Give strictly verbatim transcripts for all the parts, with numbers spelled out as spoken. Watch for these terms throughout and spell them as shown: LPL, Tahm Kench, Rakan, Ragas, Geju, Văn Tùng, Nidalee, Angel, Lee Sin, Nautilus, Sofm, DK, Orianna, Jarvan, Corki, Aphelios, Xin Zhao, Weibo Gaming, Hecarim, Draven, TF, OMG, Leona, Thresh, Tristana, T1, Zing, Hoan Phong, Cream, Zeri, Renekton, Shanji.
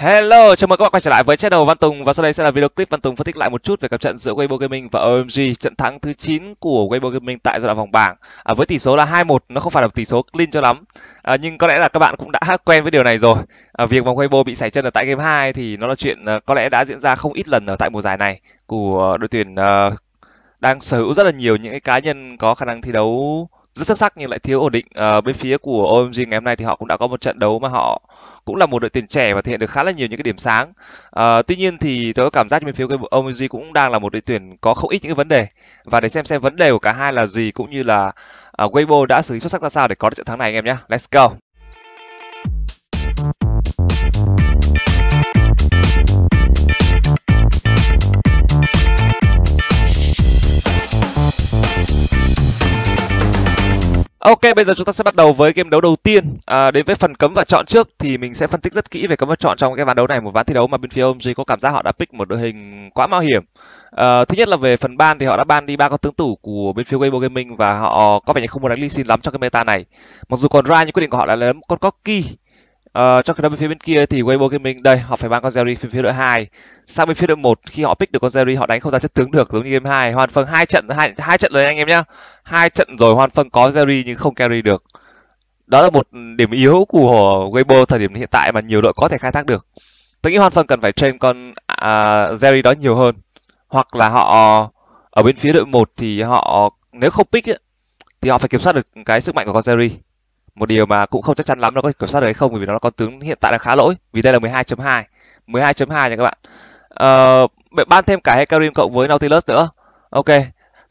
Hello, chào mừng các bạn quay trở lại với channel Văn Tùng. Và sau đây sẽ là video clip Văn Tùng phân tích lại một chút về cặp trận giữa Weibo Gaming và o em giê, trận thắng thứ chín của Weibo Gaming tại giai đoạn vòng bảng à, với tỷ số là hai một. Nó không phải là tỷ số clean cho lắm à, nhưng có lẽ là các bạn cũng đã quen với điều này rồi à, việc mà Weibo bị sảy chân ở tại game hai thì nó là chuyện có lẽ đã diễn ra không ít lần ở tại mùa giải này của đội tuyển uh, đang sở hữu rất là nhiều những cái cá nhân có khả năng thi đấu rất xuất sắc nhưng lại thiếu ổn định. Ờ, bên phía của o em giê ngày hôm nay thì họ cũng đã có một trận đấu mà họ cũng là một đội tuyển trẻ và thể hiện được khá là nhiều những cái điểm sáng. Ờ, tuy nhiên thì tôi có cảm giác bên phía của o em giê cũng đang là một đội tuyển có không ít những cái vấn đề, và để xem xem vấn đề của cả hai là gì cũng như là uh, Weibo đã xử lý xuất sắc ra sao để có được trận thắng này anh em nhé. Let's go. Ok, bây giờ chúng ta sẽ bắt đầu với game đấu đầu tiên. À, đến với phần cấm và chọn trước thì mình sẽ phân tích rất kỹ về cấm và chọn trong cái ván đấu này, một ván thi đấu mà bên phía o em giê có cảm giác họ đã pick một đội hình quá mạo hiểm. À, thứ nhất là về phần ban thì họ đã ban đi ba con tướng tủ của bên phía Weibo Gaming và họ có vẻ như không muốn đánh Lee Sin lắm trong cái meta này. Mặc dù còn ra nhưng quyết định của họ là lấy con Corki. Ờ, trong khi đó bên phía bên kia thì Weibo Gaming đây họ phải mang con Zeri bên phía đội hai sang bên phía đội một. Khi họ pick được con Zeri họ đánh không ra chất tướng được giống như game hai. Hoan Phong hai trận hai, hai trận rồi anh em nhá, hai trận rồi Hoan Phong có Zeri nhưng không carry được. Đó là một điểm yếu của Weibo thời điểm hiện tại mà nhiều đội có thể khai thác được. Tôi nghĩ Hoan Phong cần phải train con uh, Zeri đó nhiều hơn, hoặc là họ ở bên phía đội một thì họ nếu không pick ấy, thì họ phải kiểm soát được cái sức mạnh của con Zeri. Một điều mà cũng không chắc chắn lắm nó có kiểm soát được hay không, vì nó là con tướng hiện tại là khá lỗi, vì đây là mười hai chấm hai nha các bạn. Ờ, ban thêm cả Hecarim cộng với Nautilus nữa. Ok,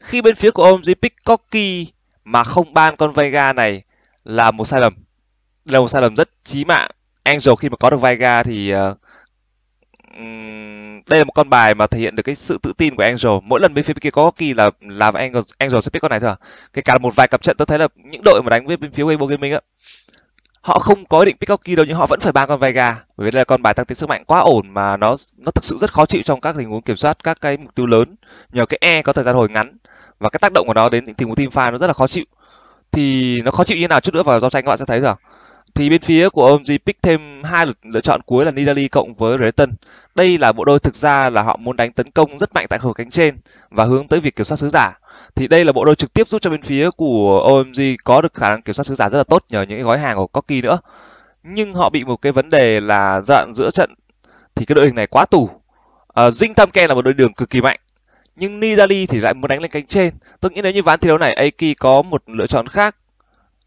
khi bên phía của o em giê pick Corki mà không ban con Vega này là một sai lầm, là một sai lầm rất chí mạng. Angel khi mà có được Vega thì uh, đây là một con bài mà thể hiện được cái sự tự tin của Angel. Mỗi lần bên phía bên kia có Corki là làm Angel, Angel sẽ pick con này thôi à. Kể cả một vài cặp trận tôi thấy là những đội mà đánh với bên phía Weibo Gaming á, họ không có ý định pick Corki đâu nhưng họ vẫn phải ban con Vega, bởi vì đây là con bài tăng tiến sức mạnh quá ổn mà nó nó thực sự rất khó chịu trong các tình huống kiểm soát các cái mục tiêu lớn, nhờ cái E có thời gian hồi ngắn và cái tác động của nó đến những tình huống team fight nó rất là khó chịu. Thì nó khó chịu như nào chút nữa vào giao tranh các bạn sẽ thấy rồi. Thì bên phía của o em giê pick thêm hai lựa chọn cuối là Nidalee cộng với Rakan. Đây là bộ đôi thực ra là họ muốn đánh tấn công rất mạnh tại khu vực cánh trên và hướng tới việc kiểm soát sứ giả. Thì đây là bộ đôi trực tiếp giúp cho bên phía của o em giê có được khả năng kiểm soát sứ giả rất là tốt nhờ những cái gói hàng của Corki nữa. Nhưng họ bị một cái vấn đề là dạn giữa trận thì cái đội hình này quá tủ. À, Zing Tahm Kench là một đội đường cực kỳ mạnh, nhưng Nidalee thì lại muốn đánh lên cánh trên. Tôi nghĩ nếu như ván thi đấu này Aki có một lựa chọn khác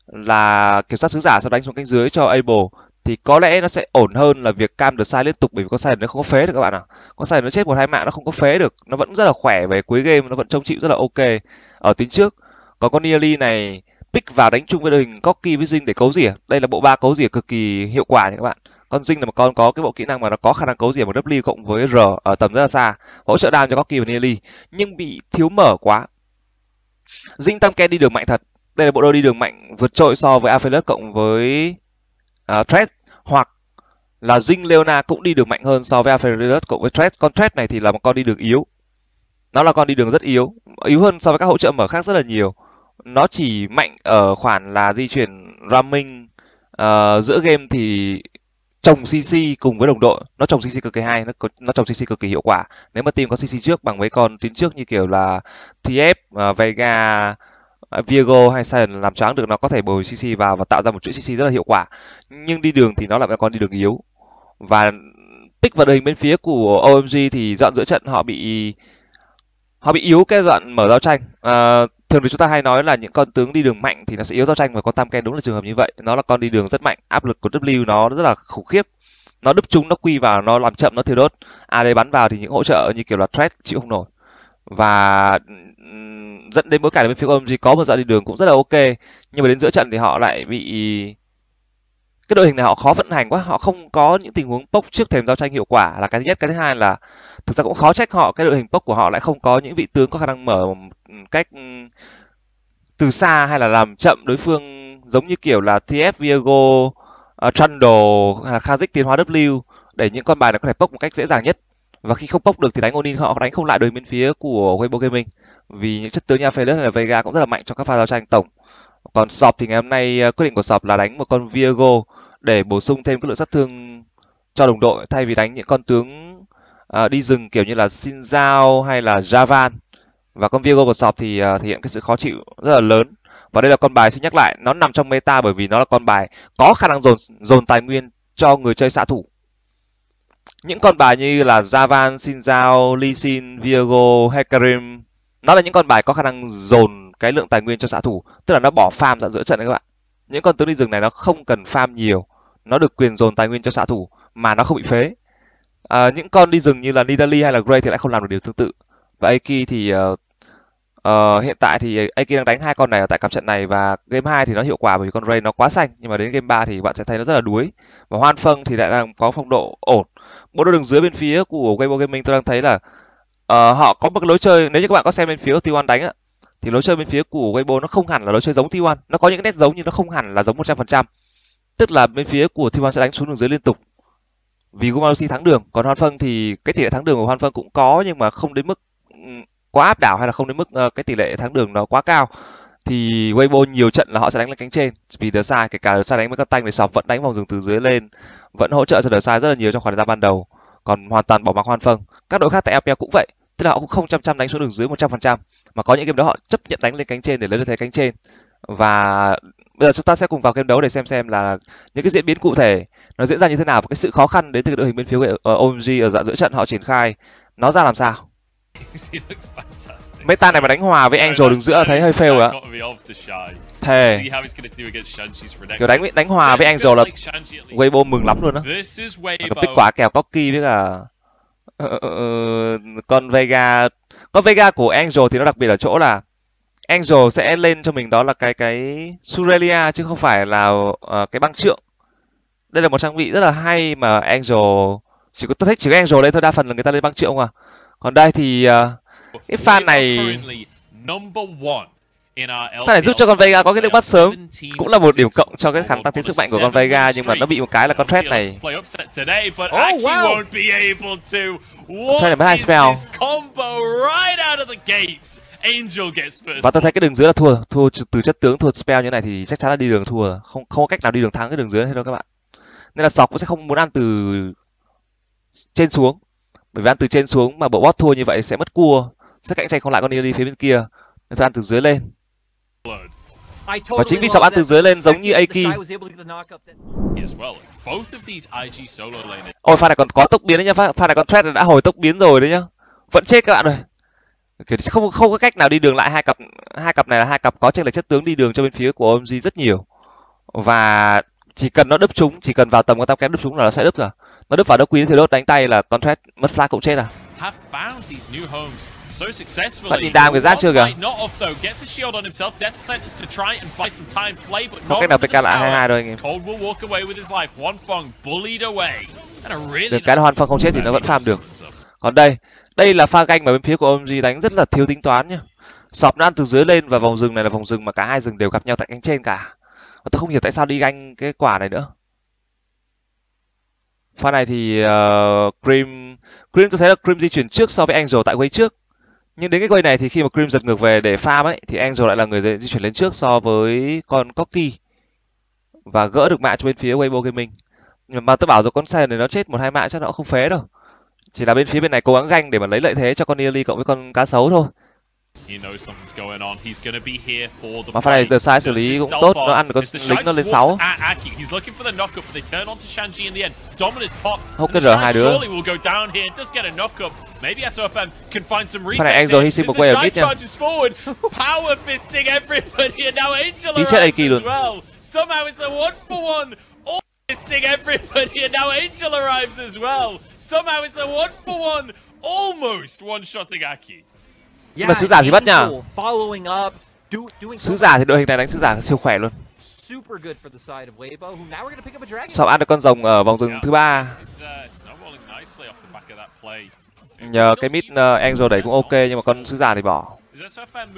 là kiểm soát sứ giả sau đánh xuống cánh dưới cho Able thì có lẽ nó sẽ ổn hơn là việc cam được sai liên tục, bởi vì con sai nó không có phế được các bạn ạ. À, con sai nó chết một hai mạng nó không có phế được, nó vẫn rất là khỏe về cuối game, nó vẫn trông chịu rất là ok ở tính trước. Còn con Nidalee này pick vào đánh chung với đội hình Corki với Zing để cấu rỉa. Đây là bộ ba cấu rỉa cực kỳ hiệu quả nha các bạn. Con Zing là một con có cái bộ kỹ năng mà nó có khả năng cấu rỉa một W cộng với R ở tầm rất là xa, hỗ trợ down cho Corki và Nidalee, nhưng bị thiếu mở quá. Zing Tahm Kench đi đường mạnh thật. Đây là bộ đôi đi đường mạnh vượt trội so với Aphelios cộng với uh, Thresh, hoặc là Zing Leona cũng đi đường mạnh hơn so với Aphelios cộng với Thresh. Con Thresh này thì là một con đi đường yếu. Nó là con đi đường rất yếu, yếu hơn so với các hỗ trợ mở khác rất là nhiều. Nó chỉ mạnh ở khoản là di chuyển ramming uh, giữa game thì trồng xê xê cùng với đồng đội. Nó trồng xê xê cực kỳ hay, nó, nó trồng xê xê cực kỳ hiệu quả. Nếu mà team có xê xê trước bằng mấy con tiến trước như kiểu là tê ép, uh, Vega, Viego hay Sion làm choáng được, nó có thể bồi xê xê vào và tạo ra một chuỗi xê xê rất là hiệu quả. Nhưng đi đường thì nó là một con đi đường yếu. Và pick vào đội hình bên phía của o em giê thì dọn giữa trận họ bị họ bị yếu cái dọn mở giao tranh. À, thường thì chúng ta hay nói là những con tướng đi đường mạnh thì nó sẽ yếu giao tranh, và con Tahm Kench đúng là trường hợp như vậy. Nó là con đi đường rất mạnh, áp lực của W nó rất là khủng khiếp. Nó đúp trúng, nó quy vào, nó làm chậm, nó thiếu đốt. a đê bắn vào thì những hỗ trợ như kiểu là Thresh chịu không nổi, và dẫn đến mỗi cả bên phía o em giê có một dọn đi đường cũng rất là ok, nhưng mà đến giữa trận thì họ lại bị cái đội hình này họ khó vận hành quá, họ không có những tình huống poke trước thềm giao tranh hiệu quả là cái thứ nhất. Cái thứ hai là thực ra cũng khó trách họ, cái đội hình poke của họ lại không có những vị tướng có khả năng mở cách từ xa hay là làm chậm đối phương giống như kiểu là tê ép, Viego, uh, Trundle hay là Kha'Zix tiến hóa W để những con bài này có thể poke một cách dễ dàng nhất. Và khi không bóc được thì đánh Onin họ đánh không lại đối bên phía của Weibo Gaming, vì những chất tướng nhà Aphelios là Vega cũng rất là mạnh trong các pha giao tranh tổng. Còn Sofm thì ngày hôm nay quyết định của Sofm là đánh một con Viego để bổ sung thêm cái lượng sát thương cho đồng đội, thay vì đánh những con tướng uh, đi rừng kiểu như là Xin Zhao hay là Jarvan. Và con Viego của Sofm thì uh, thể hiện cái sự khó chịu rất là lớn. Và đây là con bài, xin nhắc lại, nó nằm trong meta bởi vì nó là con bài có khả năng dồn dồn tài nguyên cho người chơi xạ thủ. Những con bài như là Jarvan, Xin Zhao, Lee Sin, Viego, Hecarim, nó là những con bài có khả năng dồn cái lượng tài nguyên cho xạ thủ, tức là nó bỏ farm dạo giữa trận đấy các bạn. Những con tướng đi rừng này nó không cần farm nhiều, nó được quyền dồn tài nguyên cho xạ thủ mà nó không bị phế. À, những con đi rừng như là Nidalee hay là Gray thì lại không làm được điều tương tự. Và Aki thì uh, uh, hiện tại thì Aki đang đánh hai con này ở tại cặp trận này, và game hai thì nó hiệu quả bởi vì con Ray nó quá xanh, nhưng mà đến game ba thì bạn sẽ thấy nó rất là đuối. Và Hoan Phong thì lại đang có phong độ ổn. Bộ đôi đường dưới bên phía của Weibo Gaming tôi đang thấy là uh, họ có một cái lối chơi, nếu như các bạn có xem bên phía của tê một đánh á, thì lối chơi bên phía của Weibo nó không hẳn là lối chơi giống tê một, nó có những nét giống nhưng nó không hẳn là giống một trăm phần trăm. Tức là bên phía của tê một sẽ đánh xuống đường dưới liên tục vì Gumalusi thắng đường, còn Hoan Phong thì cái tỷ lệ thắng đường của Hoan Phong cũng có nhưng mà không đến mức quá áp đảo hay là không đến mức uh, cái tỷ lệ thắng đường nó quá cao. Thì Weibo nhiều trận là họ sẽ đánh lên cánh trên vì TheShy, kể cả TheShy đánh với các tanh để Sofm vẫn đánh vòng rừng từ dưới lên, vẫn hỗ trợ cho TheShy rất là nhiều trong khoảng thời gian ban đầu, còn hoàn toàn bỏ mặc Hoan Phong. Các đội khác tại e pê lờ cũng vậy, tức là họ cũng không trăm trăm đánh xuống đường dưới một trăm phần trăm, mà có những game đó họ chấp nhận đánh lên cánh trên để lấy được thế cánh trên. Và bây giờ chúng ta sẽ cùng vào game đấu để xem xem là những cái diễn biến cụ thể nó diễn ra như thế nào, và cái sự khó khăn đến từ đội hình bên phía ô em giê ở dạng giữa trận họ triển khai nó ra làm sao. Meta này mà đánh hòa với Angel đứng giữa thấy hơi fail rồi ạ. Thề. Kiểu đánh đánh hòa với Angel là Weibo mừng lắm luôn á. Kết quả kèo Corki với cả uh, uh, con Vega. Con Vega của Angel thì nó đặc biệt ở chỗ là Angel sẽ lên cho mình đó là cái cái Surelia chứ không phải là uh, cái băng trượng. Đây là một trang bị rất là hay mà Angel chỉ có, tôi thích chỉ có Angel lên thôi, đa phần là người ta lên băng trượng mà. Còn đây thì uh, cái pha này pha này giúp cho con Vega có cái được bắt sớm, cũng là một điểm cộng cho cái khả năng tăng tiến sức mạnh của con Vega, nhưng mà nó bị một cái là con Thresh này. Oh, wow. Con Thresh này mới hai spell. Và tôi thấy cái đường dưới là thua, thua từ chất tướng, thua spell như này thì chắc chắn là đi đường thua, không không có cách nào đi đường thắng cái đường dưới hết đâu các bạn. Nên là Sọc cũng sẽ không muốn ăn từ trên xuống. Bởi vì ăn từ trên xuống mà bộ bot thua như vậy sẽ mất cua, sẽ cạnh tranh không lại con Nidalee phía bên kia, nên phải ăn từ dưới lên. Và chính vì Sọc ăn từ dưới lên giống như Aki. Ôi pha này còn có tốc biến đấy nhá, pha này con Thresh đã hồi tốc biến rồi đấy nhá, vẫn chết các bạn rồi. Kiểu không không có cách nào đi đường lại. Hai cặp hai cặp này là hai cặp có chênh lệch chất tướng đi đường cho bên phía của ô em giê rất nhiều, và chỉ cần nó đứp chúng, chỉ cần vào tầm con Tahm Kench đứp chúng là nó sẽ đứp rồi. Nó đứt vào đốc quý thì đốt đánh tay là con Thresh mất flag cũng chết à. Bạn nhìn đam cái giáp chưa kìa. Không cách nào pê ca lại hai hai thôi anh em. Được cái là Hoan Phong không chết thì nó vẫn farm được. Còn đây, đây là pha canh mà bên phía của ô em giê đánh rất là thiếu tính toán nhá. Sofm nó ăn từ dưới lên, và vòng rừng này là vòng rừng mà cả hai rừng đều gặp nhau tại cánh trên cả. Và tôi không hiểu tại sao đi ganh cái quả này nữa. Pha này thì uh, Cream Cream tôi thấy là Cream di chuyển trước so với Angel tại quay trước. Nhưng đến cái quay này thì khi mà Cream giật ngược về để farm ấy thì Angel lại là người di chuyển lên trước so với con Corki, và gỡ được mạ cho bên phía Weibo Gaming. Nhưng mà tôi bảo rồi, con Sion này nó chết một hai mạ chắc nó không phế đâu. Chỉ là bên phía bên này cố gắng ganh để mà lấy lợi thế cho con Nidalee cộng với con cá sấu thôi. Mà pha này TheShy xử lý cũng tốt, nó ăn được con lính nó lên sáu. Hốc kết rồi hai đứa. Pha này Angel hy sinh một quay ở mid nha. Tí chết a kỳ luôn. Nhưng mà sứ giả thì bắt nhờ. Sứ giả thì đội hình này đánh sứ giả siêu khỏe luôn. Sofm ăn được con rồng ở vòng rừng thứ ba. Nhờ cái mid Angel đấy cũng ok, nhưng mà con sứ giả thì bỏ.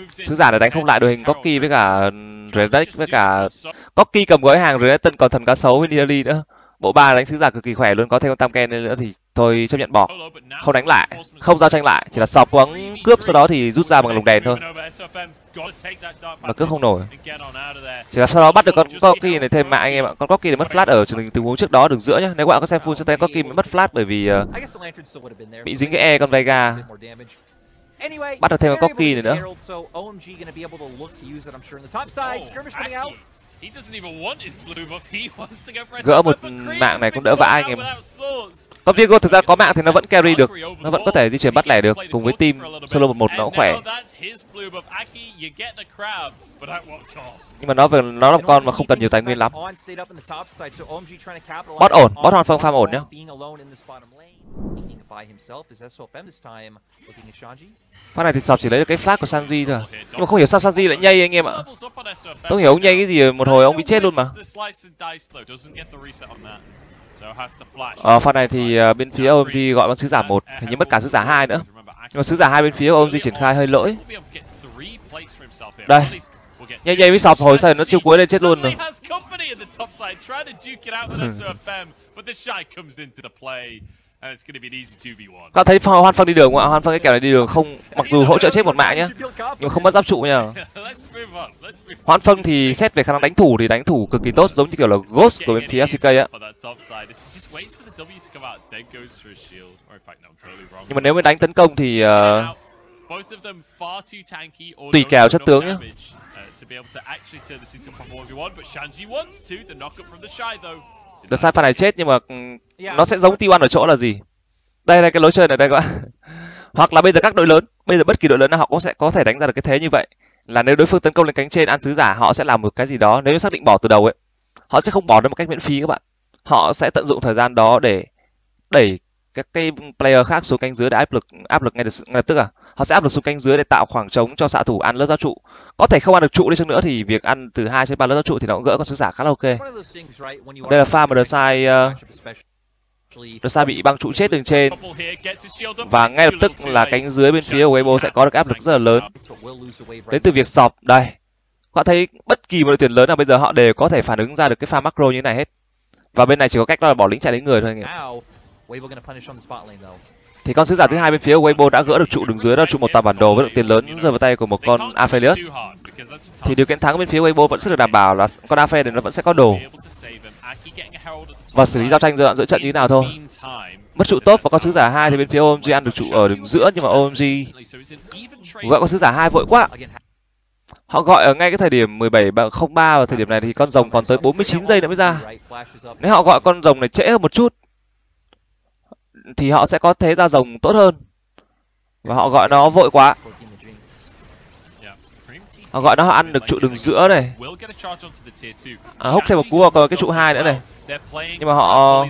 Sứ giả này đánh không lại đội hình Corki với cả Reddick với cả... Corki cầm gói hàng, Reddick còn thần cá sấu với Nidalee nữa. Bộ ba đánh sứ giả cực kỳ khỏe luôn, có thêm con Tahm Kench nữa thì Thôi chấp nhận bỏ, không đánh lại, không giao tranh lại, chỉ là sọc quấn cướp sau đó thì rút ra bằng lồng đèn thôi. Mà cướp không nổi, chỉ là sau đó bắt được con Corki này thêm mạng anh em ạ. Con Corki này mất flash ở tình huống trước đó đường giữa nhá. Nếu các bạn có xem full set Corki mới mất flash bởi vì uh, bị dính cái E con Vega. Bắt được thêm con Corki này nữa. Gỡ một mạng này cũng đỡ vã anh em. Con Viego thực ra có mạng thì nó vẫn carry được, nó vẫn có thể di chuyển bắt lẻ được. Cùng với team solo một một nó cũng khỏe. Nhưng mà nó về nó làm con mà không cần nhiều tài nguyên lắm. Bot ổn, bot Hoan Phong farm ổn nhá. Phát này thì sọc chỉ lấy được cái flash của Shanji thôi. Nhưng mà không hiểu sao Shanji lại nhây anh em ạ. Tôi không hiểu ông nhây cái gì, một hồi ông bị chết luôn mà. Ờ, phát này thì bên phía ô em giê gọi bằng sứ giả một, hình như mất cả sứ giả hai nữa. Nhưng mà sứ giả hai bên phía ô em giê triển khai hơi lỗi. Đây, nhây nhây với sọc hồi sau nó chiêu cuối lên chết luôn rồi. Các bạn thấy Hoan Phong đi đường không ạ? Hoan Phong cái kèo này đi đường không, mặc dù hỗ trợ chết một mạng nhá, nhưng không mất giáp trụ nhá. Hoan Phong thì xét về khả năng đánh thủ thì đánh thủ cực kỳ tốt, giống như kiểu là Ghost của bên phía ép xê ca á. Nhưng mà nếu mới đánh tấn công thì uh, tùy kèo chất tướng nhá. The Sai fan này chết nhưng mà nó sẽ giống tê một ở chỗ là gì? Đây là cái lối chơi này đây các bạn. Hoặc là bây giờ các đội lớn, bây giờ bất kỳ đội lớn nào họ cũng sẽ có thể đánh ra được cái thế như vậy. Là nếu đối phương tấn công lên cánh trên ăn sứ giả, họ sẽ làm một cái gì đó. Nếu xác định bỏ từ đầu ấy, họ sẽ không bỏ nó một cách miễn phí các bạn. Họ sẽ tận dụng thời gian đó để đẩy các cái player khác xuống cánh dưới để áp lực áp lực ngay, được, ngay lập tức à. Họ sẽ áp lực xuống cánh dưới để tạo khoảng trống cho xạ thủ ăn lớp giáp trụ. Có thể không ăn được trụ đi chăng nữa thì việc ăn từ hai trên ba lớp giáp trụ thì nó cũng gỡ con sứ giả khá là ok. Đây là pha mà TheShy uh, TheShy bị băng trụ chết đường trên và ngay lập tức là cánh dưới bên phía của Able sẽ có được áp lực rất là lớn đến từ việc sọp. Đây, họ thấy bất kỳ một đội tuyển lớn nào bây giờ họ đều có thể phản ứng ra được cái pha macro như thế này hết. Và bên này chỉ có cách đó là bỏ lính chạy đến người thôi anh em. Thì con sứ giả thứ hai bên phía của Weibo đã gỡ được trụ đường dưới, đó trụ một tòa bản đồ với lượng tiền lớn rơi vào tay của một con Aphelios. Thì điều kiện thắng bên phía của Weibo vẫn sẽ được đảm bảo là con Aphelios này nó vẫn sẽ có đồ. Và xử lý giao tranh giai đoạn giữa trận như thế nào thôi. Mất trụ tốt và con sứ giả hai thì bên phía ô em giê ăn được trụ ở đường giữa, nhưng mà ô em giê gọi con sứ giả hai vội quá. Họ gọi ở ngay cái thời điểm mười bảy không ba và thời điểm này thì con rồng còn tới bốn mươi chín giây nữa mới ra. Nếu họ gọi con rồng này trễ hơn một chút thì họ sẽ có thế ra rồng tốt hơn. Và họ gọi nó vội quá. Họ gọi nó họ ăn được trụ đường giữa này. À, húc thêm một cú vào còn cái trụ hai nữa này. Nhưng mà họ...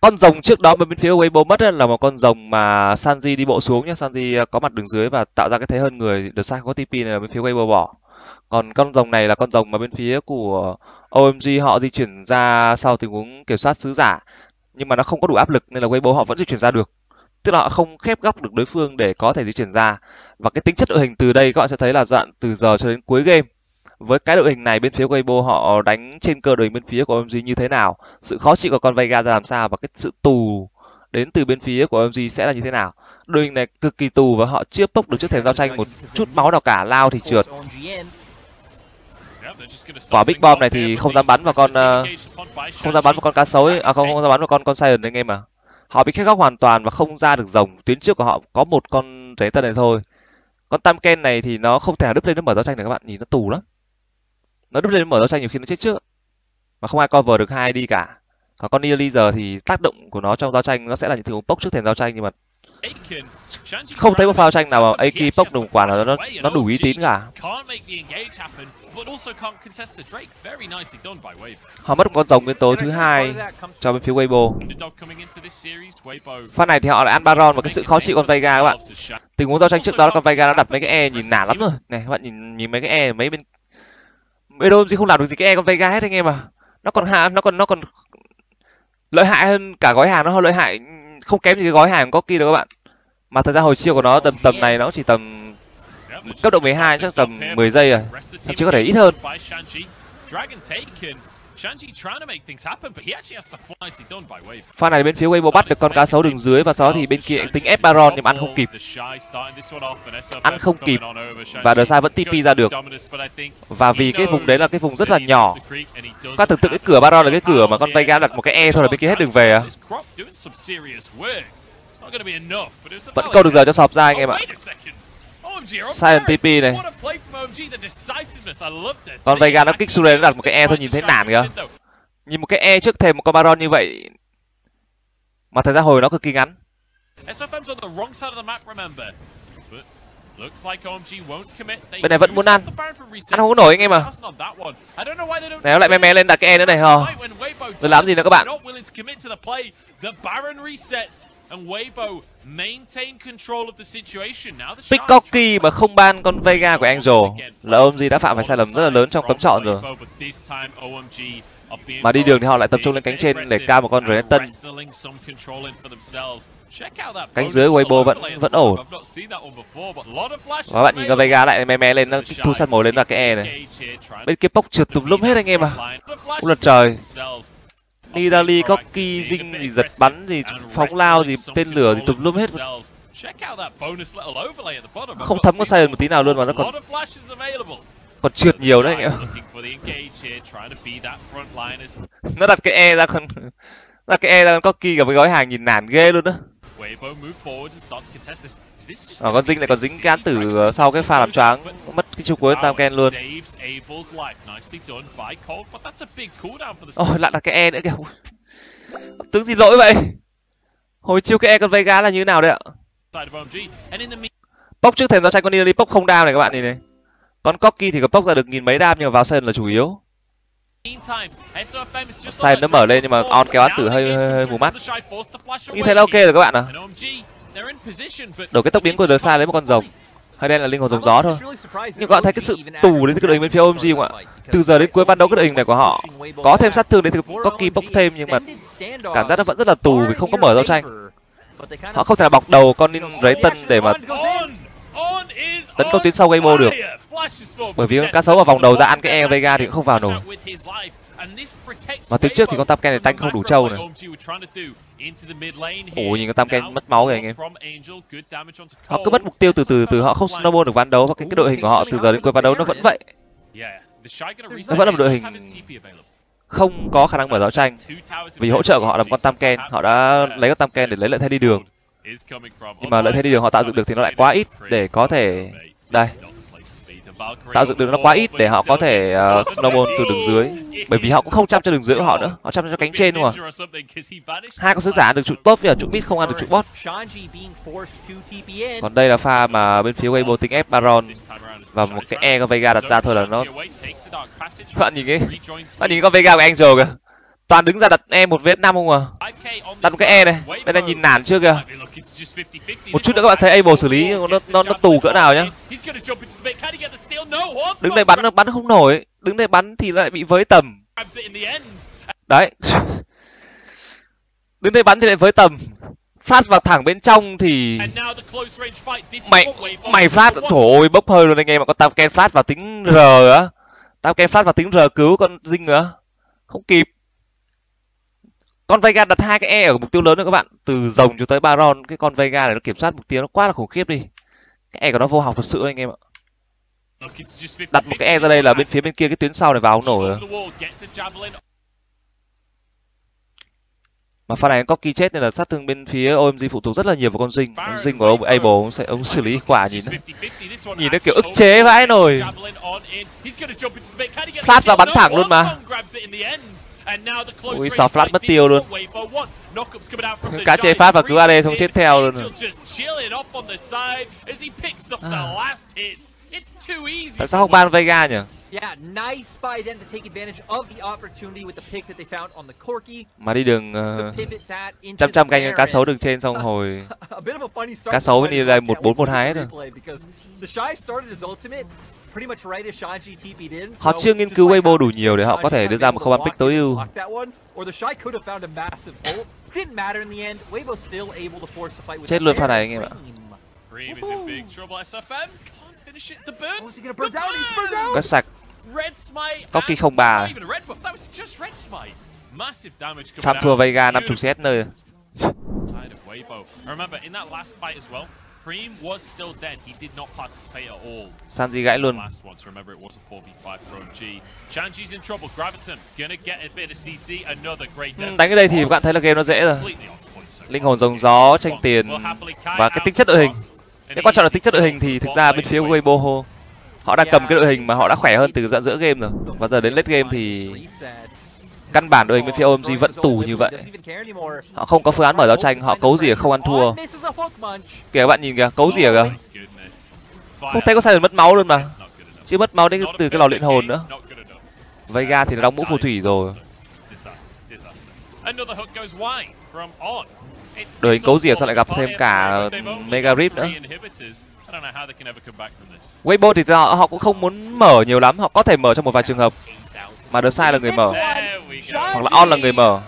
Con rồng trước đó bên phía Weibo mất là một con rồng mà Shanji đi bộ xuống nhá. Shanji có mặt đường dưới và tạo ra cái thế hơn người. Được sai có tê pê này bên phía Weibo bỏ. Còn con rồng này là con rồng mà bên phía của ô em giê họ di chuyển ra sau tình huống kiểm soát sứ giả. Nhưng mà nó không có đủ áp lực nên là Weibo họ vẫn di chuyển ra được. Tức là họ không khép góc được đối phương để có thể di chuyển ra. Và cái tính chất đội hình từ đây các bạn sẽ thấy là đoạn từ giờ cho đến cuối game. Với cái đội hình này bên phía Weibo họ đánh trên cơ đội hình bên phía của ô em giê như thế nào. Sự khó chịu của con Vega ra làm sao và cái sự tù đến từ bên phía của ô em giê sẽ là như thế nào. Đội hình này cực kỳ tù và họ chưa bốc được trước thềm giao tranh một chút máu nào cả, lao thì trượt. Quả big bomb này thì không dám bắn vào con uh, không dám bắn vào con cá sấu ấy, à không không dám bắn vào con con Sion anh em à. Họ bị khép góc hoàn toàn và không ra được rồng. Tuyến trước của họ có một con rế tân này thôi. Con Tahm Kench này thì nó không thể nào đứt lên nó mở giao tranh được các bạn, nhìn nó tù lắm. Nó đứt lên nó mở giao tranh nhiều khi nó chết trước. Mà không ai cover được hai đi cả. Còn con Nidalee giờ thì tác động của nó trong giao tranh nó sẽ là những thứ bốc trước thềm giao tranh, nhưng mà không thấy một pha giao tranh nào mà Aki bốc đồng quả là nó nó đủ uy tín cả. Họ mất một con rồng nguyên tố thứ hai cho bên phía Weibo. Pha này thì họ lại ăn Baron và cái sự khó chịu con Vega các bạn. Tình huống giao tranh trước đó là con Vega đã đặt mấy cái E nhìn nản lắm rồi. Này các bạn nhìn nhìn mấy cái E mấy bên bên ô em giê không làm được gì cái E con Vega hết anh em à. Nó còn hạ nó còn nó còn lợi hại hơn cả gói hàng, nó lợi hại không kém gì cái gói hàng có kia đâu các bạn. Mà thật ra hồi chiêu của nó tầm tầm này nó chỉ tầm cấp độ mười hai chắc tầm mười giây rồi, thậm chí có thể ít hơn. Pha này bên phía Weibo bắt được con cá sấu đường dưới và sau thì bên kia tính ép Baron nhưng ăn không kịp. Ăn không kịp và TheShy vẫn tê pê ra được. Và vì cái vùng đấy là cái vùng rất là nhỏ. Các bạn tưởng tượng cái cửa Baron là cái cửa mà con Vega đặt một cái E thôi là bên kia hết đường về. Vẫn câu được giờ cho Sofm ra anh em ạ. Silent tê pê này. Còn Vega nó kích Sure nó đặt một cái E thôi nhìn thấy nản kìa. Nhìn một cái E trước thềm một con Baron như vậy mà thời gian hồi nó cực kỳ ngắn. Bên này vẫn muốn ăn. Ăn không có nổi anh em à. Này nó lại mé mé lên đặt cái E nữa này hờ. Rồi làm gì nữa các bạn. Pick Corki mà không ban con Vega của Angel là ô em giê đã phạm phải sai lầm rất là lớn trong cấm chọn rồi. Mà đi đường thì họ lại tập trung lên cánh trên để ca một con Renekton. Cánh dưới Weibo vẫn vẫn ổn. Và bạn nhìn con Vega lại mé mé lên, nó thu săn mồi lên là cái E này. Bên kia bốc trượt tùm lum hết anh em à. Cũng lật trời. Nidalee, Corki, Zing gì giật bắn gì phóng lao gì tên lửa gì tùm lum hết. Không thấm có sai một tí nào luôn mà nó còn còn trượt nhiều đấy anh em. Nó đặt cái E ra con đặt cái E ra con Corki cả cái gói hàng nhìn nản ghê luôn đó. Ở con Zing này còn dính cái án tử sau cái pha làm choáng mất cái chiêu cuối Tahm Kench luôn. Ôi lại là cái E nữa kìa. Tướng gì lỗi vậy? Hồi chiêu cái E con Vega là như thế nào đấy ạ? Pốc trước thềm giao tranh con Nidalee pốc không đam này các bạn nhìn này. Con Corki thì có pốc ra được nghìn mấy đam nhưng mà vào sân là chủ yếu. Sài nó mở lên nhưng mà on kéo án tử hơi hơi, hơi mù mắt. Như thế là ok rồi các bạn ạ. À? Đổi cái tốc biến của TheShy lấy một con rồng. Hơi đen là linh hồn rồng gió thôi. Nhưng các bạn thấy cái sự tù đến cái đội hình bên phía ô em giê không ạ? Từ giờ đến cuối ban đấu cái đội hình này của họ có thêm sát thương đến từ Corki bốc thêm nhưng mà cảm giác nó vẫn rất là tù vì không có mở giao tranh. Họ không thể là bọc đầu con Renekton để mà tấn công tuyến sau Weibo được. Bởi vì con cá sấu vào vòng đầu ra ăn cái E Vega thì cũng không vào nổi. Mà từ trước thì con Tahm Kench này tanh không đủ trâu này. Ủa nhìn con Tahm Kench mất máu rồi anh em. Họ cứ mất mục tiêu từ từ từ họ không snowball được ván đấu và cái, cái đội hình của họ từ giờ đến cuối ván đấu nó vẫn vậy. Nó vẫn là một đội hình không có khả năng mở giao tranh. Vì hỗ trợ của họ là một con Tahm Kench, họ đã lấy con Tahm Kench để lấy lợi thế đi đường. Nhưng mà lợi thế đi đường họ tạo dựng được thì nó lại quá ít để có thể đây. Tạo dựng được nó quá ít để họ có thể uh, snowball từ đường dưới. Bởi vì họ cũng không chăm cho đường dưới của họ nữa. Họ chăm cho cánh trên thôi mà. Hai con sứ giả được trụ top với trụ mid không ăn được trụ bot. Còn đây là pha mà bên phía Weibo tính ép Baron. Và một cái E con Vega đặt ra thôi là nó. Các bạn nhìn cái bạn nhìn con Vega của Angel kìa. Toàn đứng ra đặt E một vết năm không à. Đặt một cái E này. Bên này nhìn nản chưa kìa. Một chút nữa các bạn thấy Able xử lý nó, nó, nó tù cỡ nào nhá. Đứng đây bắn bắn không nổi. Đứng đây bắn thì lại bị với tầm. Đấy. Đứng đây bắn thì lại với tầm. Flash vào thẳng bên trong thì Mày Mày flash. Trời ơi bốc hơi luôn anh em ạ. Con Tahm Kench flash vào tính R á. Tahm Kench flash vào tính R cứu con Zing nữa. Không kịp. Con Vega đặt hai cái E ở mục tiêu lớn nữa các bạn. Từ rồng cho tới Baron, cái con Vega này nó kiểm soát mục tiêu nó quá là khủng khiếp đi. Cái E của nó vô học thật sự anh em ạ. Đặt một cái E ra đây là bên phía bên kia cái tuyến sau này vào không nổi. Mà pha này con Corki chết nên là sát thương bên phía ô em giê phụ thuộc rất là nhiều vào con Zing. Con Zing của ông Able ông sẽ ông xử lý quả nhìn nó. Nhìn nó kiểu ức chế vãi nồi. Flash vào bắn thẳng luôn mà. Ui sò flash mất tiêu luôn. Cá chê phát và cứ a đê không chết theo luôn rồi. À. Tại sao không ban Vega nhỉ? Mà đi đường uh, chăm chăm canh cá sấu đường trên xong hồi cá sấu mới đi đây một bốn một hai hết rồi. Họ chưa nghiên cứu Weibo đủ nhiều để họ có thể đưa ra một không ăn pick tối ưu. Chết luôn pha này anh em ạ. Có sạc Corki không bà. Phạm thua Vega năm mươi CS nơi. Shanji gãy luôn. Đánh ở đây thì bạn thấy là game nó dễ rồi. Linh hồn dòng gió, tranh tiền và cái tính chất đội hình. Cái quan trọng là tính chất đội hình thì thực ra bên phía Weibo họ đang cầm cái đội hình mà họ đã khỏe hơn từ đoạn giữa game rồi. Và giờ đến late game thì căn bản đội hình bên phía ô em giê vẫn tù như vậy. Họ không có phương án mở giao tranh, họ cấu rỉa không ăn thua. Kìa các bạn nhìn kìa, cấu rỉa kìa. Không thấy có sai mất máu luôn mà. Chứ mất máu đến từ cái lò luyện hồn nữa. Vega thì nó đóng mũ phù thủy rồi. Đội hình cấu rỉa sao lại gặp thêm cả Mega Rip nữa. Weibo thì họ, họ cũng không muốn mở nhiều lắm, họ có thể mở trong một vài trường hợp mà TheShy là người mở hoặc là On là người mở,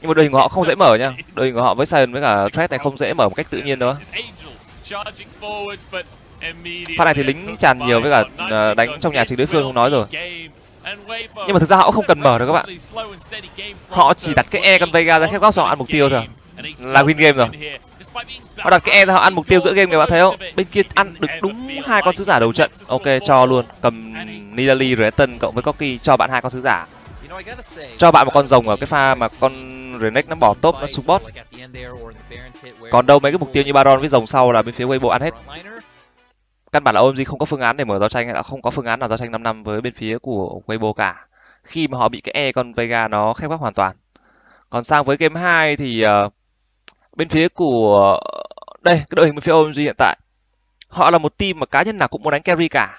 nhưng mà đội hình của họ không dễ mở nha. Đội hình của họ với Sion với cả Thresh này không dễ mở một cách tự nhiên đâu. Phát này thì lính tràn nhiều với cả đánh trong nhà chính đối phương không nói rồi, nhưng mà thực ra họ cũng không cần mở được các bạn. Họ chỉ đặt cái E con Vega ra khép góc xong ăn mục tiêu rồi là win game rồi. Họ đặt cái E ra họ ăn mục tiêu giữa game này, bạn thấy không? Bên kia ăn được đúng hai con sứ giả đầu trận. Ok, cho luôn, cầm Nidalee Reton cộng với Corki cho bạn hai con sứ giả, cho bạn một con rồng ở cái pha mà con Renekton nó bỏ top nó xuống bot. Còn đâu mấy cái mục tiêu như Baron với rồng sau là bên phía Weibo ăn hết. Căn bản là ô em giê không có phương án để mở giao tranh hay là không có phương án nào giao tranh năm năm với bên phía của Weibo cả, khi mà họ bị cái E con Vega nó khép góc hoàn toàn. Còn sang với game hai thì uh, bên phía của đây cái đội hình bên phía ô em giê hiện tại họ là một team mà cá nhân nào cũng muốn đánh carry cả.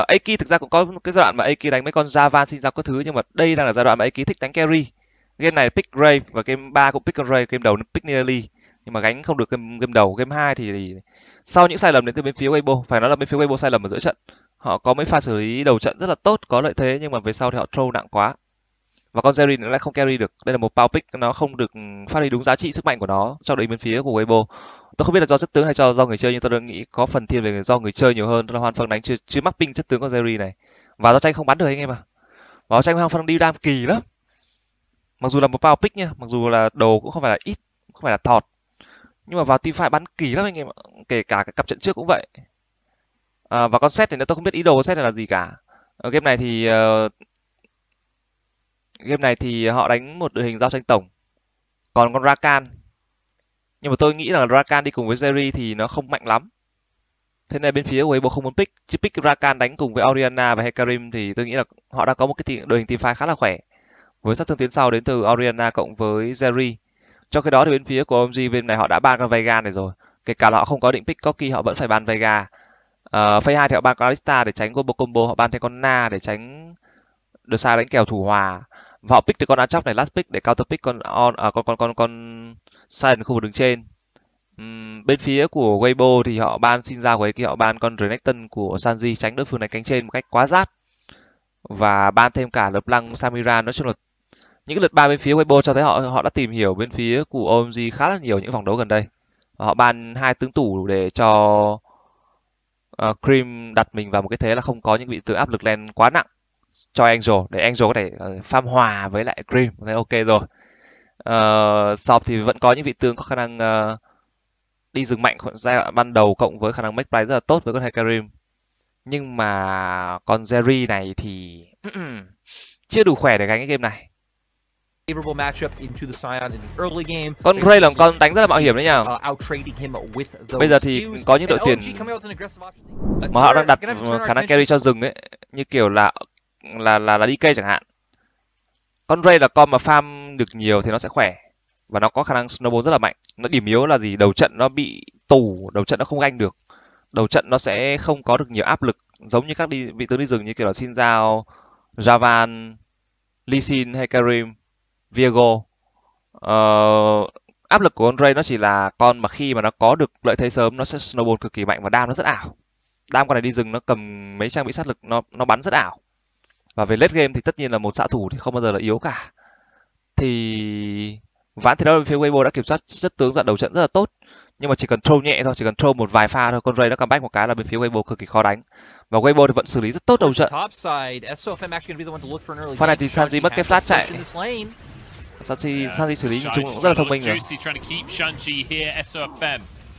Uh, Aki thực ra cũng có cái giai đoạn mà Aki đánh mấy con Jarvan Xin Zhao các thứ, nhưng mà đây đang là giai đoạn mà Aki thích đánh carry. Game này pick Ray và game ba cũng pick Ray, game đầu nó pick Nidalee nhưng mà gánh không được game, game đầu. Game hai thì sau những sai lầm đến từ bên phía Weibo, phải nói là bên phía Weibo sai lầm ở giữa trận. Họ có mấy pha xử lý đầu trận rất là tốt, có lợi thế, nhưng mà về sau thì họ throw nặng quá. Và con Zeri nó lại không carry được. Đây là một power pick nó không được phát huy đúng giá trị sức mạnh của nó cho đội bên phía của Weibo. Tôi không biết là do chất tướng hay cho do người chơi, nhưng tôi nghĩ có phần thiên về do người chơi nhiều hơn. Tôi là Hoan Phong đánh chưa chưa mắc ping chất tướng con Zeri này. Và giao tranh không bắn được anh em à. Và giao tranh Hoan Phong đi đam kỳ lắm. Mặc dù là một power pick nha, mặc dù là đồ cũng không phải là ít, không phải là thọt. Nhưng mà vào team fight bắn kỳ lắm anh em ạ, kể cả cái cặp trận trước cũng vậy. À, và con set thì tôi không biết ý đồ con set này là gì cả. Ở game này thì uh... game này thì họ đánh một đội hình giao tranh tổng. Còn con Rakan, nhưng mà tôi nghĩ là Rakan đi cùng với Zeri thì nó không mạnh lắm. Thế này bên phía của Weibo không muốn pick, chứ pick Rakan đánh cùng với Orianna và Hecarim thì tôi nghĩ là họ đang có một cái đội hình team fight khá là khỏe, với sát thương tiến sau đến từ Orianna cộng với Zeri. Trong khi đó thì bên phía của ô em giê bên này họ đã ban con Vega này rồi. Kể cả là họ không có định pick Corki họ vẫn phải ban Vega. Uh, Phase hai thì họ ban con Alista để tránh combo combo, họ ban thêm con Na để tránh TheShy đánh kèo thủ hòa. Và họ pick được con Achop này last pick để counter pick con on à, con con con con Sion ở khu vực đường trên. Uhm, bên phía của Weibo thì họ ban Xin Zhao của kia, họ ban con Renekton của Shanji tránh đối phương này cánh trên một cách quá rát. Và ban thêm cả lớp lăng Samira. Nói chung là những cái lượt ba bên phía Weibo cho thấy họ họ đã tìm hiểu bên phía của ô em giê khá là nhiều những vòng đấu gần đây. Họ ban hai tướng tủ để cho uh, Cream đặt mình vào một cái thế là không có những vị tướng áp lực len quá nặng cho Angel, để Angel có thể uh, farm hòa với lại Cream. Ok rồi. Uh, Sofm thì vẫn có những vị tướng có khả năng uh, đi rừng mạnh giai đoạn ban đầu cộng với khả năng make play rất là tốt với con Hecarim. Nhưng mà con Zeri này thì chưa đủ khỏe để gánh cái game này. Con Gray là con đánh rất là mạo hiểm đấy nhờ. Bây giờ thì có những đội tuyển mà họ đang đặt khả năng carry cho rừng ấy, như kiểu là là là, là đê ca chẳng hạn. Con Gray là con mà farm được nhiều thì nó sẽ khỏe và nó có khả năng snowball rất là mạnh. Nó điểm yếu là gì? Đầu trận nó bị tù, đầu trận nó không ganh được, đầu trận nó sẽ không có được nhiều áp lực giống như các đi, vị tướng đi rừng như kiểu là Xin Zhao, Jarvan, Lee Sin, Hecarim, Viego. Uh, áp lực của con Ray nó chỉ là con mà khi mà nó có được lợi thế sớm nó sẽ snowball cực kỳ mạnh và đam nó rất ảo. Đam con này đi rừng nó cầm mấy trang bị sát lực nó nó bắn rất ảo. Và về late game thì tất nhiên là một xạ thủ thì không bao giờ là yếu cả. Thì ván thì đó bên phía Weibo đã kiểm soát chất tướng dọn đầu trận rất là tốt. nhưng mà chỉ cần troll nhẹ thôi, chỉ cần troll một vài pha thôi, con Ray nó comeback một cái là bên phía Weibo cực kỳ khó đánh. Và Weibo thì vẫn xử lý rất tốt đầu trận. Pha này thì Shanji mất cái flash chạy. Shanji, Shanji xử lý nhìn chung cũng rất là thông minh rồi.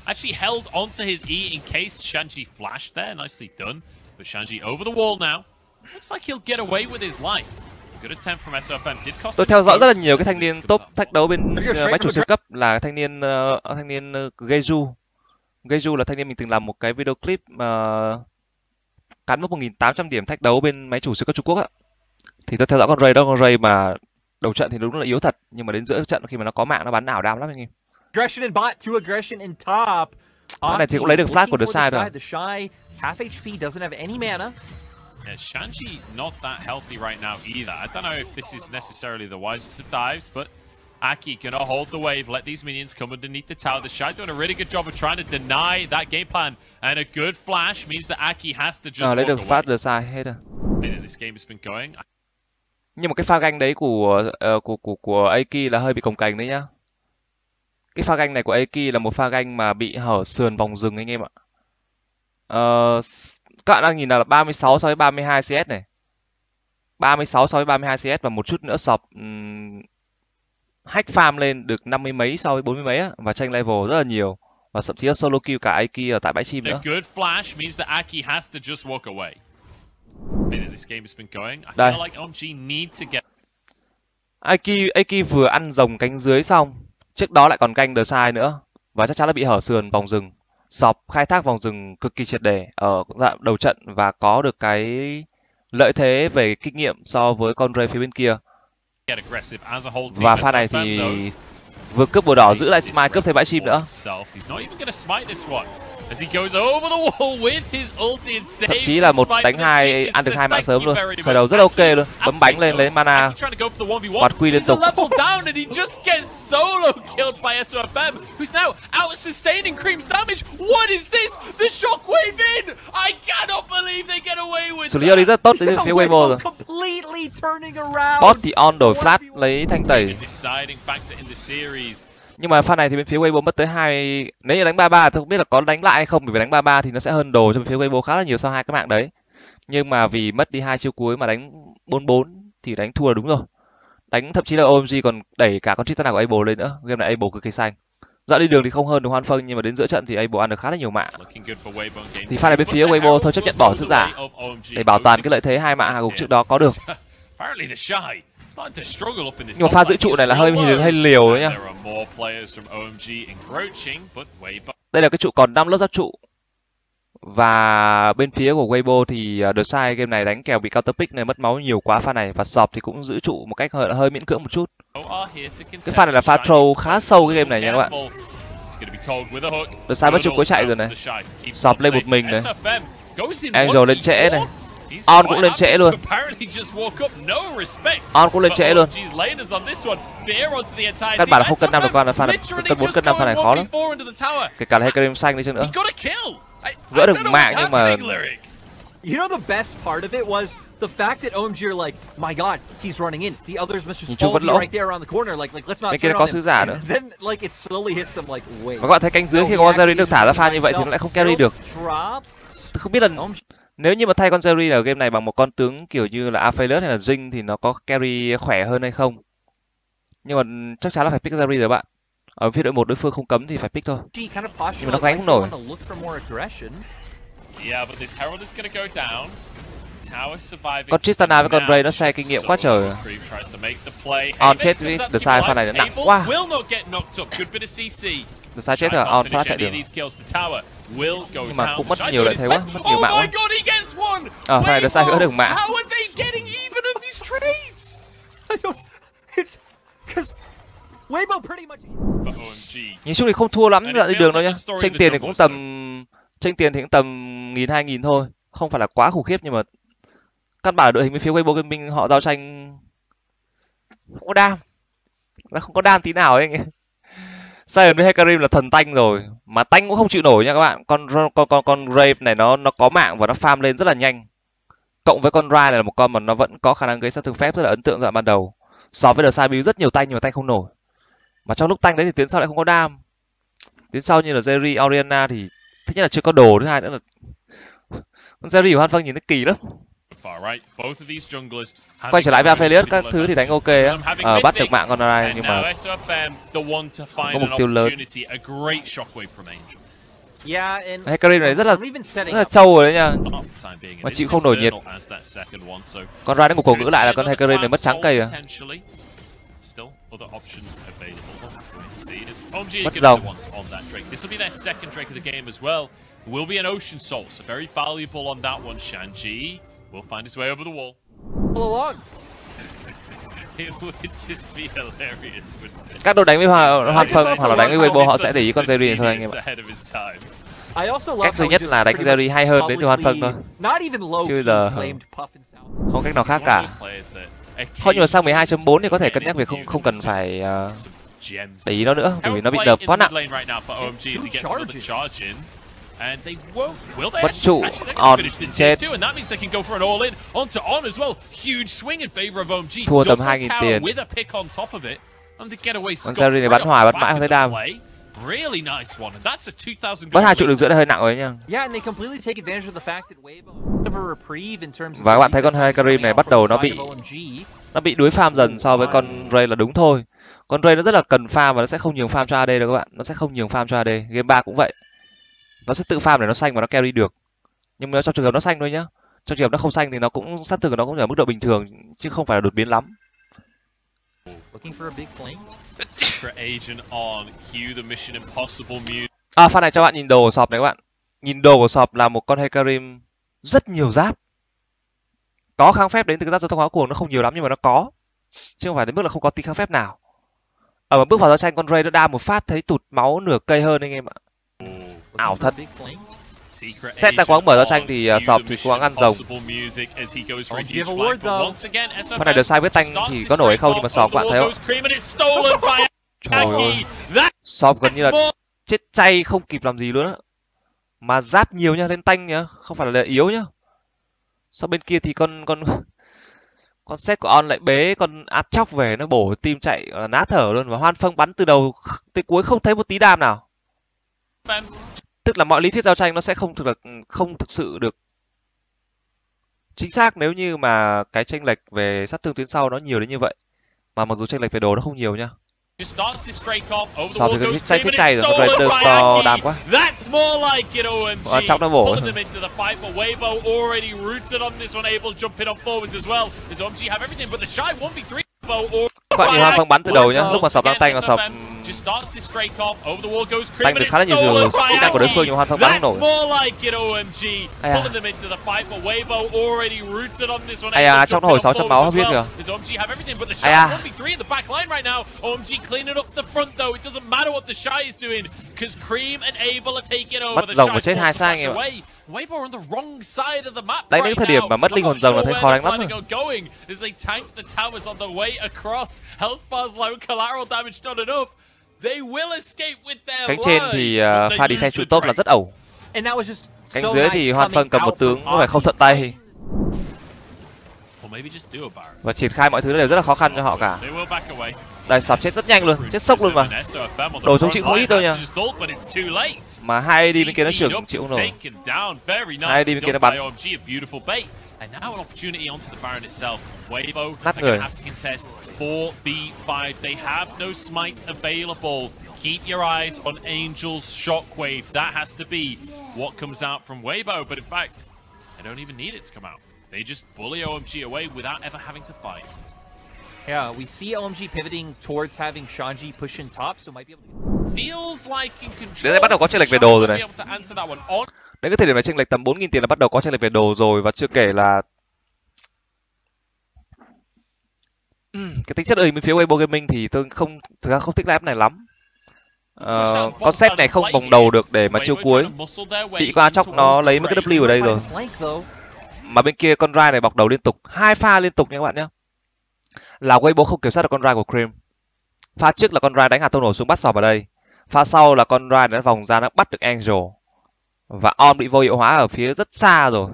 Actually held onto his E in case Shanji flashed there. Nicely done. But Shanji over the wall now. Looks like he'll get away with his life. Good attempt from ét ép em. Did cost. Tôi theo dõi rất là nhiều cái thanh niên top thách đấu bên máy chủ siêu cấp là thanh niên uh, thanh niên Geju. Geju là thanh niên mình từng làm một cái video clip mà uh, cán mốc một nghìn tám trăm điểm thách đấu bên máy chủ siêu cấp Trung Quốc á. Thì tôi theo dõi con Ray đó, con Ray mà đầu trận thì đúng là yếu thật, nhưng mà đến giữa trận khi mà nó có mạng nó bắn ảo đam lắm anh em. Aggression in bot, two aggression in top. Con này thì cũng lấy được flash của TheShy rồi. TheShy half hát pê, doesn't have any mana. Yeah, Shanji not that healthy right now either. I don't know if this is necessarily the wisest of dives, but Aki gonna hold the wave, let these minions come underneath the tower. TheShy doing a really good job of trying to deny that game plan, and a good flash means that Aki has to just. À, lấy được flash TheShy hết rồi. This game has been going. Nhưng mà cái pha ganh đấy của uh, của của của Aki là hơi bị cồng cành đấy nhá. Cái pha ganh này của Aki là một pha ganh mà bị hở sườn vòng rừng anh em ạ. Ờ, các bạn đang nhìn là ba mươi sáu so với ba mươi hai CS này. ba mươi sáu so với ba mươi hai CS và một chút nữa Sọp um, hack farm lên được năm mươi mấy so với bốn mươi mấy á, và tranh level rất là nhiều và thậm chí solo kill cả Aki ở tại bãi chim nữa. Đây. Aki Aki vừa ăn rồng cánh dưới xong. Trước đó lại còn canh TheShy nữa và chắc chắn là bị hở sườn vòng rừng. Sọp khai thác vòng rừng cực kỳ triệt để ở dạng đầu trận và có được cái lợi thế về kinh nghiệm so với con Ray phía bên kia. Và pha này thì vừa cướp bùa đỏ giữ lại smite, cướp thêm bãi chim nữa. Thậm chí là một đánh hai ăn được hai mạng sớm luôn. Khởi đầu rất ok luôn, bấm bánh lên lấy mana, quạt quy liên tục. Xử lý ở đây rất tốt đến phía Weibo rồi. Bot thì on đổi flash lấy thanh tẩy. Nhưng mà pha này thì bên phía Weibo mất tới hai. Nếu như đánh ba ba tôi không biết là có đánh lại hay không, bởi vì đánh ba ba thì nó sẽ hơn đồ cho bên phía Weibo khá là nhiều sau hai cái mạng đấy. Nhưng mà vì mất đi hai chiêu cuối mà đánh bốn bốn thì đánh thua là đúng rồi. Đánh thậm chí là ô em giê còn đẩy cả con chip tana của Able lên nữa. Game này Able cực kỳ xanh. Dạo đi đường thì không hơn được Hoan Phong, nhưng mà đến giữa trận thì Able ăn được khá là nhiều mạng. Thì pha này bên phía Weibo thôi chấp nhận bỏ sức giả để bảo toàn cái lợi thế hai mạng hàng gục trước đó có được. Nhưng mà pha giữ trụ này là hơi hơi liều đấy nhá. Đây là cái trụ còn năm lớp giáp trụ. Và bên phía của Weibo thì TheShy game này đánh kèo bị counter pick này mất máu nhiều quá pha này. Và Sọp thì cũng giữ trụ một cách hơi, hơi miễn cưỡng một chút. Cái pha này là pha troll khá sâu cái game này nha các bạn. TheShy mất trụ cuối chạy rồi này. Sọp lên một mình này. Angel lên trễ này. On cũng lên trễ luôn. On cũng lên trễ luôn. Căn bản là không cân năm được con là pha này, cân bốn cân năm pha này khó lắm. Kể cả là Hecarim xanh đi chăng nữa. Gỡ được mạng nhưng mà. Nhìn chung vẫn lỗ. Bên kia có sứ giả nữa. Và các bạn thấy cánh dưới khi có Zeri được thả ra pha như vậy thì nó lại không carry được. Không biết là nếu như mà thay con Zeri ở game này bằng một con tướng kiểu như là Aphelios hay là Zing thì nó có carry khỏe hơn hay không? Nhưng mà chắc chắn là phải pick Zeri rồi bạn. Ở phía đội một đối phương không cấm thì phải pick thôi. Nhưng mà nó gánh không nổi. Con Tristana với con Ray nó share kinh nghiệm quá trời. On chết với TheShy pha này nó nặng quá. TheShy chết rồi, On pha chạy được. Nhưng mà cũng mất nhiều lợi thế quá, mất nhiều mạng quá. Ờ, pha này TheShy gỡ được mạng. Nhìn chung thì không thua lắm dạo đi đường đâu nhá. Tranh tiền thì cũng tầm tranh tiền thì cũng tầm nghìn hai nghìn thôi, không phải là quá khủng khiếp, nhưng mà căn bản đội hình bên phía Weibo Gaming họ giao tranh không có đam, nó không có đam tí nào ấy anh em. Sion với Hecarim là thần tanh rồi mà tanh cũng không chịu nổi nha các bạn. Con con con con Rave này nó nó có mạng và nó farm lên rất là nhanh. Cộng với con Rai này là một con mà nó vẫn có khả năng gây sát thương phép rất là ấn tượng giai đoạn ban đầu. So với TheShy build rất nhiều tanh nhưng mà tanh không nổi. Mà trong lúc tanh đấy thì tuyến sau lại không có đam. tuyến sau như là Zeri, Orianna thì thứ nhất là chưa có đồ, thứ hai nữa là con Zeri của Hoan Phong nhìn nó kỳ lắm. Quay trở lại với Aphelios, các thứ thì đánh ok á, ờ, bắt được mạng con này nhưng mà không có mục tiêu lớn. Hecarim này rất là rất là trâu rồi đấy nha, mà chịu không nổi nhiệt. Con ra đến cục cổ ngữ lại là con Hecarim này mất trắng cây à. Mất rồng. Will be an ocean soul, so very valuable on that one. Shanji will find his way over the wall. Along. It would just be hilarious. Các đội đánh với Hoan Phong hoặc là đánh với Weibo họ sẽ để ý con Zeri thôi anh em ạ. Cách duy nhất là đánh Zeri hay hơn đến từ Hoan Phong thôi. Chứ giờ không cách nào khác cả. Thôi nhưng mà sang mười hai chấm bốn thì có thể cân nhắc việc không không cần phải uh, để ý nó nữa bởi vì nó bị đập quá nặng. Bất trụ, on, chết. Thua tầm hai nghìn tiền. Con Zeri này bắn hoài, bắn mãi không thấy đam. Bắn hai trụ được giữa này hơi nặng rồi nha. Và các bạn thấy con Hecarim này bắt đầu nó bị Nó bị đuối farm dần so với con Ray là đúng thôi. Con Ray nó rất là cần farm và nó sẽ không nhường farm cho a đê đâu các bạn. Nó sẽ không nhường farm cho a đê, game ba cũng vậy. Nó sẽ tự farm để nó xanh và nó carry được. Nhưng mà trong trường hợp nó xanh thôi nhá. Trong trường hợp nó không xanh thì nó cũng sát thương của nó cũng ở mức độ bình thường chứ không phải là đột biến lắm. À, pha này cho bạn nhìn đồ của Sofm này các bạn. Nhìn đồ của Sofm là một con Hecarim rất nhiều giáp. Có kháng phép đến từ giáp do tốc hóa cuồng, nó không nhiều lắm nhưng mà nó có. Chứ không phải đến mức là không có tí kháng phép nào. Ở mà bước vào giao tranh con Ray nó đam một phát thấy tụt máu nửa cây hơn anh em ạ. Ảo thật. Xét đã quáng mở giao tranh thì uh, Sofm thì quáng ăn rồng. Con này được sai với tanh thì có nổi hay không nhưng mà Sofm bạn thấy không? Trời ơi, Sofm gần như là chết chay không kịp làm gì luôn á. Mà giáp nhiều nhá, lên tanh nhá, không phải là yếu nhá. Sau bên kia thì con con con set của On lại bế con át chóc về, nó bổ tim chạy là ná thở luôn. Và Hoan Phong bắn từ đầu tới cuối không thấy một tí đam nào. Tức là mọi lý thuyết giao tranh nó sẽ không thực là không thực sự được chính xác nếu như mà cái chênh lệch về sát thương tuyến sau nó nhiều đến như vậy. Mà mặc dù chênh lệch về đồ nó không nhiều nha. Sofm thì cái chênh chết chay rồi, rồi được to đam quá. Ở trong nó bổ. Các bạn nhìn Hoan Phong bắn từ đầu nhá, lúc mà Sofm đang tay mà Sofm đánh được khá là nhiều rồi, kỹ năng của đối phương nhưng Hoan Phong bắn không nổi. Ây à, trong nó hồi sáu trăm máu không biết kìa. Ây à. Mất rồng mà chết hai sai anh em ạ. Đấy đến thời điểm mà mất linh hồn rồng là thấy khó đánh lắm rồi. Cánh trên thì uh, pha defense trụ top là rất ẩu. Cánh dưới thì Hoan Phong cầm một tướng có phải không thuận tay. Và triển khai mọi thứ đều rất là khó khăn cho họ cả. Đây Sofm chết rất nhanh luôn, chết sốc luôn mà. Đồ chống chịu không ít đâu nha. Mà hai a đê bên kia nó trưởng cũng chịu rồi. Hai a đê bên kia nó bắn. Nát người. Keep your eyes on Angel's shockwave. That has to be what comes out from Weibo, but in fact, I don't even need it to come out. They just bully o em giê away without ever having to fight. Yeah, we see o em giê pivoting towards having Shanji push in top, so might be able to. Feels like in control. Đấy bắt đầu có chênh lệch về đồ rồi này. Đấy có thể điểm này chênh lệch tầm bốn nghìn tiền là bắt đầu có chênh lệch về đồ rồi và chưa kể là uhm, cái tính chất ơi bên phía Weibo Gaming thì tôi không thực ra không thích lap này lắm. Uh, con set này không vòng đầu được để mà chiêu cuối. Bị con chóc nó lấy mấy cái W ở đây rồi. Mà bên kia con Rai này bọc đầu liên tục, hai pha liên tục nha các bạn nhé. Là Weibo không kiểm soát được con Rai của Cream. Pha trước là con Rai đánh hạt thông nổ xuống bắt Sofm ở đây. Pha sau là con Rai đã vòng ra nó bắt được Angel. Và On bị vô hiệu hóa ở phía rất xa rồi.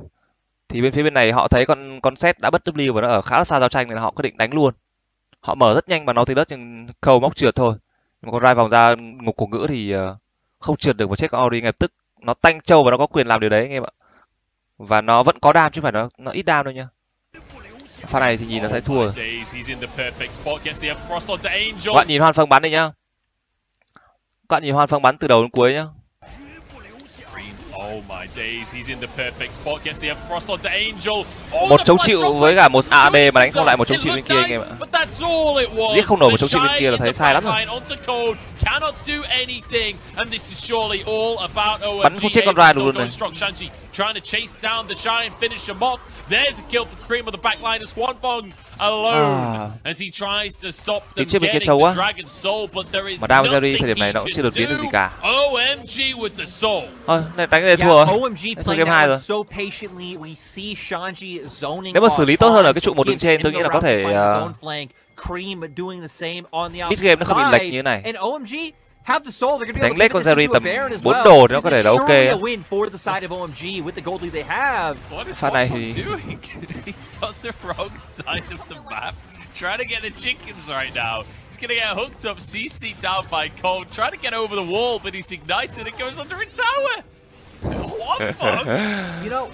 Thì bên phía bên này họ thấy con con set đã bất W và nó ở khá là xa giao tranh nên họ quyết định đánh luôn. Họ mở rất nhanh và nó thì đất nhưng khâu móc trượt thôi. Nhưng mà con Rai vòng ra ngục cổ ngữ thì không trượt được một chiếc Ori ngay tức. Nó tanh trâu và nó có quyền làm điều đấy anh em ạ. Và nó vẫn có đam chứ phải nó nó ít đam đâu nha. Pha này thì nhìn là thấy thua rồi. Các bạn nhìn Hoan Phong bắn đi nhá. Các bạn nhìn Hoan Phong bắn từ đầu đến cuối nhá. Một chống chịu với cả một a đê mà đánh không lại một chống chịu bên kia anh em ạ. Giết không nổi một chống chịu bên kia là thấy sai lắm rồi. Bắn không chết con Rai luôn này. Tính chết bên kia trâu quá. Mà đam Zeri thời điểm này nó cũng chưa đột biến được gì cả. Thôi, này đánh này thua rồi. Thua game hai rồi. Nếu mà xử lý tốt hơn ở cái trụ một đường trên, tôi nghĩ là có thể uh, ít game nó không bị lệch như thế này. Đánh lết con Zeri tầm bốn đồ thì nó có thể là ok. Pha này thì... Trying to get the chickens right now. He's gonna get hooked up, C C down by Cole. Trying to get over the wall, but he's ignited and goes under a tower. What fuck? You know,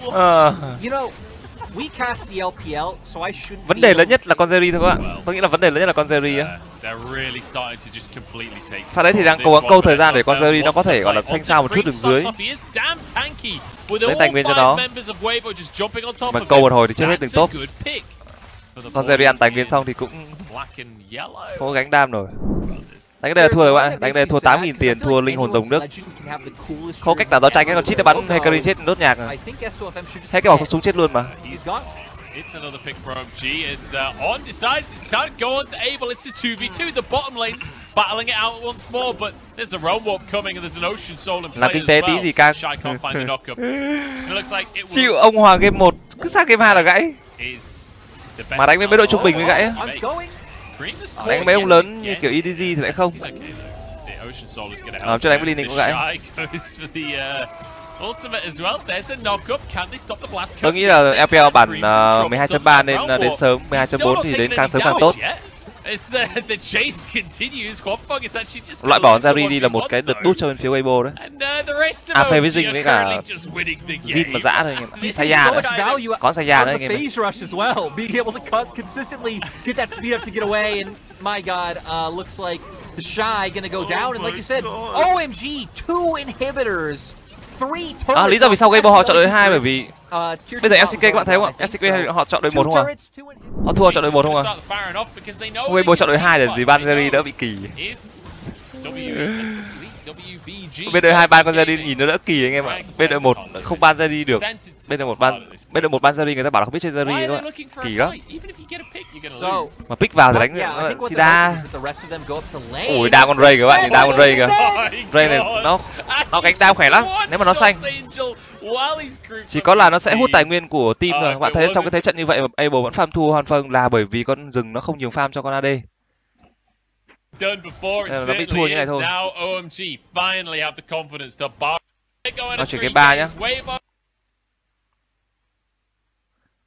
you know, we cast the L P L, so I shouldn't. Vấn đề lớn nhất là con Zeri thôi các bạn. Tôi nghĩ là vấn đề lớn nhất là con Zeri á. Pha đấy thì đang cố gắng câu thời gian để con Zeri nó có thể gọi là xanh sao một chút đường dưới. Lấy tài nguyên cho nó. Mà câu một hồi thì chết hết đường top. Con Zeri ăn tài nguyên xong thì cũng không gánh đam rồi. Đánh đây là thua rồi các bạn, đánh đây là thua tám nghìn tiền, thua linh hồn rồng nước. Không cách nào giao tranh ấy, còn chít nó bắn Hecarim chết đốt nhạc rồi. Hay cái bỏ súng chết luôn mà. It's another pick for O M G as uh, On decides it's time to go on to Able. It's a two v two. The bottom lanes battling it out once more, but there's a realm warp coming and there's an ocean soul in play as well. Shy can't find the knock-up. It looks like it will... Chịu ông Hòa game một, cứ sang game hai là gãy. Mà đánh với mấy đội trung bình mới gãy á. Đánh mấy ông lớn như kiểu E D G thì lại không. Làm cho đánh với Linh cũng gãy. Tôi nghĩ là L P L bản uh, mười hai chấm ba nên đến sớm, mười hai chấm bốn thì đến càng sớm càng tốt. Loại bỏ Zeri đi là một cái đợt tút cho bên phía Weibo đấy. Aphelios với Zing với cả Zin mà dã thôi anh em ạ. Saya đấy, có Saya đấy anh em ạ. TheShy gonna go down and like you said, O M G two inhibitors. À, lý do vì sao Weibo họ chọn đội hai bởi vì bây giờ F C K các bạn thấy không ạ? F C K họ chọn đội một không ạ? Họ thua chọn đội một không ạ? Weibo chọn đội hai để gì ban Zeri đỡ bị kỳ. Bên đội hai ban con Zeri nhìn nó đỡ kỳ anh em ạ. Bên đội một không ban Zeri được. Bên đội một ban bên đội một ban Zeri người ta bảo là không biết chơi Zeri các bạn. Kỳ lắm. Mà pick vào thì đánh Sida. Ủi đa con Ray các bạn, nhìn đa con Ray kìa. Ray này nó nó cánh đao khỏe lắm. Nếu mà nó xanh chỉ có là nó sẽ hút tài nguyên của team rồi. Các bạn thấy trong cái thế trận như vậy mà Able vẫn farm thua Hoan Phong là bởi vì con rừng nó không nhường farm cho con A D. Nó bị thua như này thôi. Nó chuyển game ba nhá.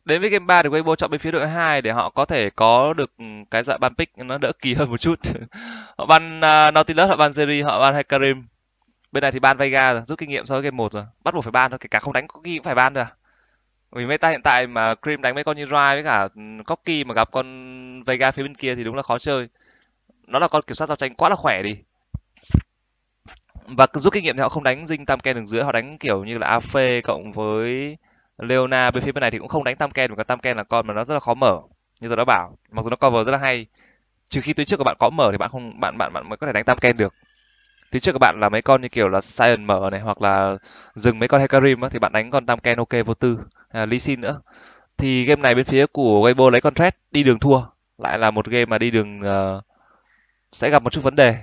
Đến với game ba thì Weibo chọn bên phía đội hai để họ có thể có được cái dạng ban pick nó đỡ kỳ hơn một chút. Họ ban uh, Nautilus, họ ban Zeri, họ ban Hecarim. Bên này thì ban Vega rồi, rút kinh nghiệm so với game một rồi. Bắt buộc phải ban thôi, kể cả không đánh Corki cũng phải ban rồi. Vì meta hiện tại mà Cream đánh mấy con như Rai với cả Corki mà gặp con Vega phía bên kia thì đúng là khó chơi. Nó là con kiểm soát giao tranh quá là khỏe đi. Và rút kinh nghiệm thì họ không đánh Zing Tahm Kench đường dưới, họ đánh kiểu như là a phê cộng với Leona. Bên phía bên này thì cũng không đánh Tahm Kench, mà Tahm Kench là con mà nó rất là khó mở. Như tôi đã bảo, mặc dù nó cover rất là hay, trừ khi tuyến trước của bạn có mở thì bạn không bạn bạn bạn mới có thể đánh Tahm Kench được. Tuyến trước các bạn là mấy con như kiểu là Sion mở này hoặc là dừng mấy con Hecarim á, thì bạn đánh con Tahm Kench ok vô tư, à, Lee Sin nữa. Thì game này bên phía của Weibo lấy con Thresh đi đường thua, lại là một game mà đi đường uh, sẽ gặp một chút vấn đề.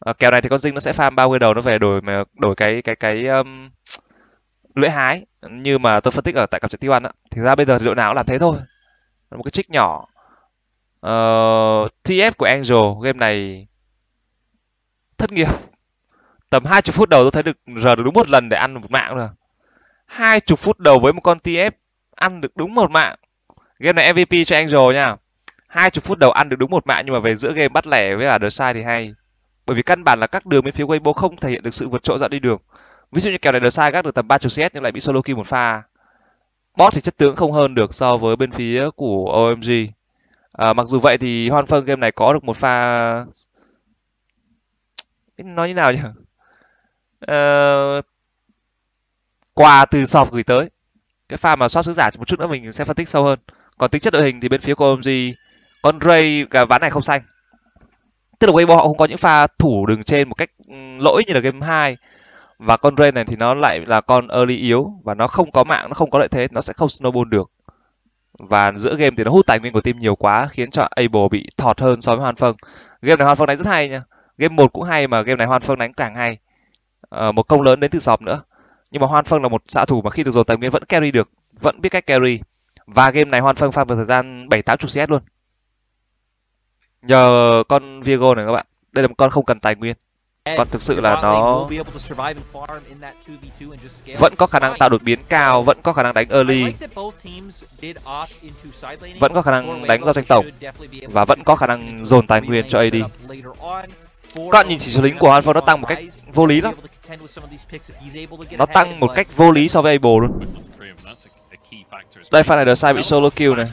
À, kèo này thì con Zing nó sẽ farm bao nhiêu đầu nó về đổi mà đổi cái cái cái um, lưỡi hái như mà tôi phân tích ở tại cặp trận T một á, thì ra bây giờ thì đội nào cũng làm thế thôi. Một cái trick nhỏ. uh, T F của Angel game này thất nghiệp. Tầm hai chục phút đầu tôi thấy được rờ được đúng một lần để ăn một mạng rồi. Hai chục phút đầu với một con T F ăn được đúng một mạng. Game này M V P cho Angel nha. Hai chục phút đầu ăn được đúng một mạng nhưng mà về giữa game bắt lẻ với cả TheShy thì hay. bởi vì căn bản là các đường bên phía Weibo không thể hiện được sự vượt trội dạo đi đường. Ví dụ như kèo này TheShy gác được tầm ba mươi CS nhưng lại bị solo kill một pha. Bot thì chất tướng không hơn được so với bên phía của ô em giê. À, mặc dù vậy thì Hoan Phong game này có được một pha, nói như nào nhỉ, à, quà từ Sofm gửi tới. Cái pha mà swap sứ giả một chút nữa mình sẽ phân tích sâu hơn. Còn tính chất đội hình thì bên phía của ô em giê, con Ray cả ván này không xanh, tức là Weibo họ không có những pha thủ đường trên một cách lỗi như là game hai. Và con Ray này thì nó lại là con early yếu và nó không có mạng, nó không có lợi thế, nó sẽ không snowball được. Và giữa game thì nó hút tài nguyên của team nhiều quá, khiến cho Able bị thọt hơn so với Hoan Phong. Game này Hoan Phong đánh rất hay nha. Game một cũng hay mà game này Hoan Phong đánh càng hay. À, một công lớn đến từ Sofm nữa. Nhưng mà Hoan Phong là một xạ thủ mà khi được dồn tài nguyên vẫn carry được, vẫn biết cách carry. Và game này Hoan Phong farm vào thời gian bảy tám mươi CS luôn. Nhờ con Viego này các bạn. Đây là một con không cần tài nguyên. Còn thực sự là nó vẫn có khả năng tạo đột biến cao, vẫn có khả năng đánh early, vẫn có khả năng đánh giao tranh tổng, và vẫn có khả năng dồn tài nguyên cho a đê. Các bạn nhìn chỉ số lính của Hoan Phong nó tăng một cách vô lý lắm. Nó tăng một cách vô lý so với Able luôn. Đây pha này TheShy bị solo kill này.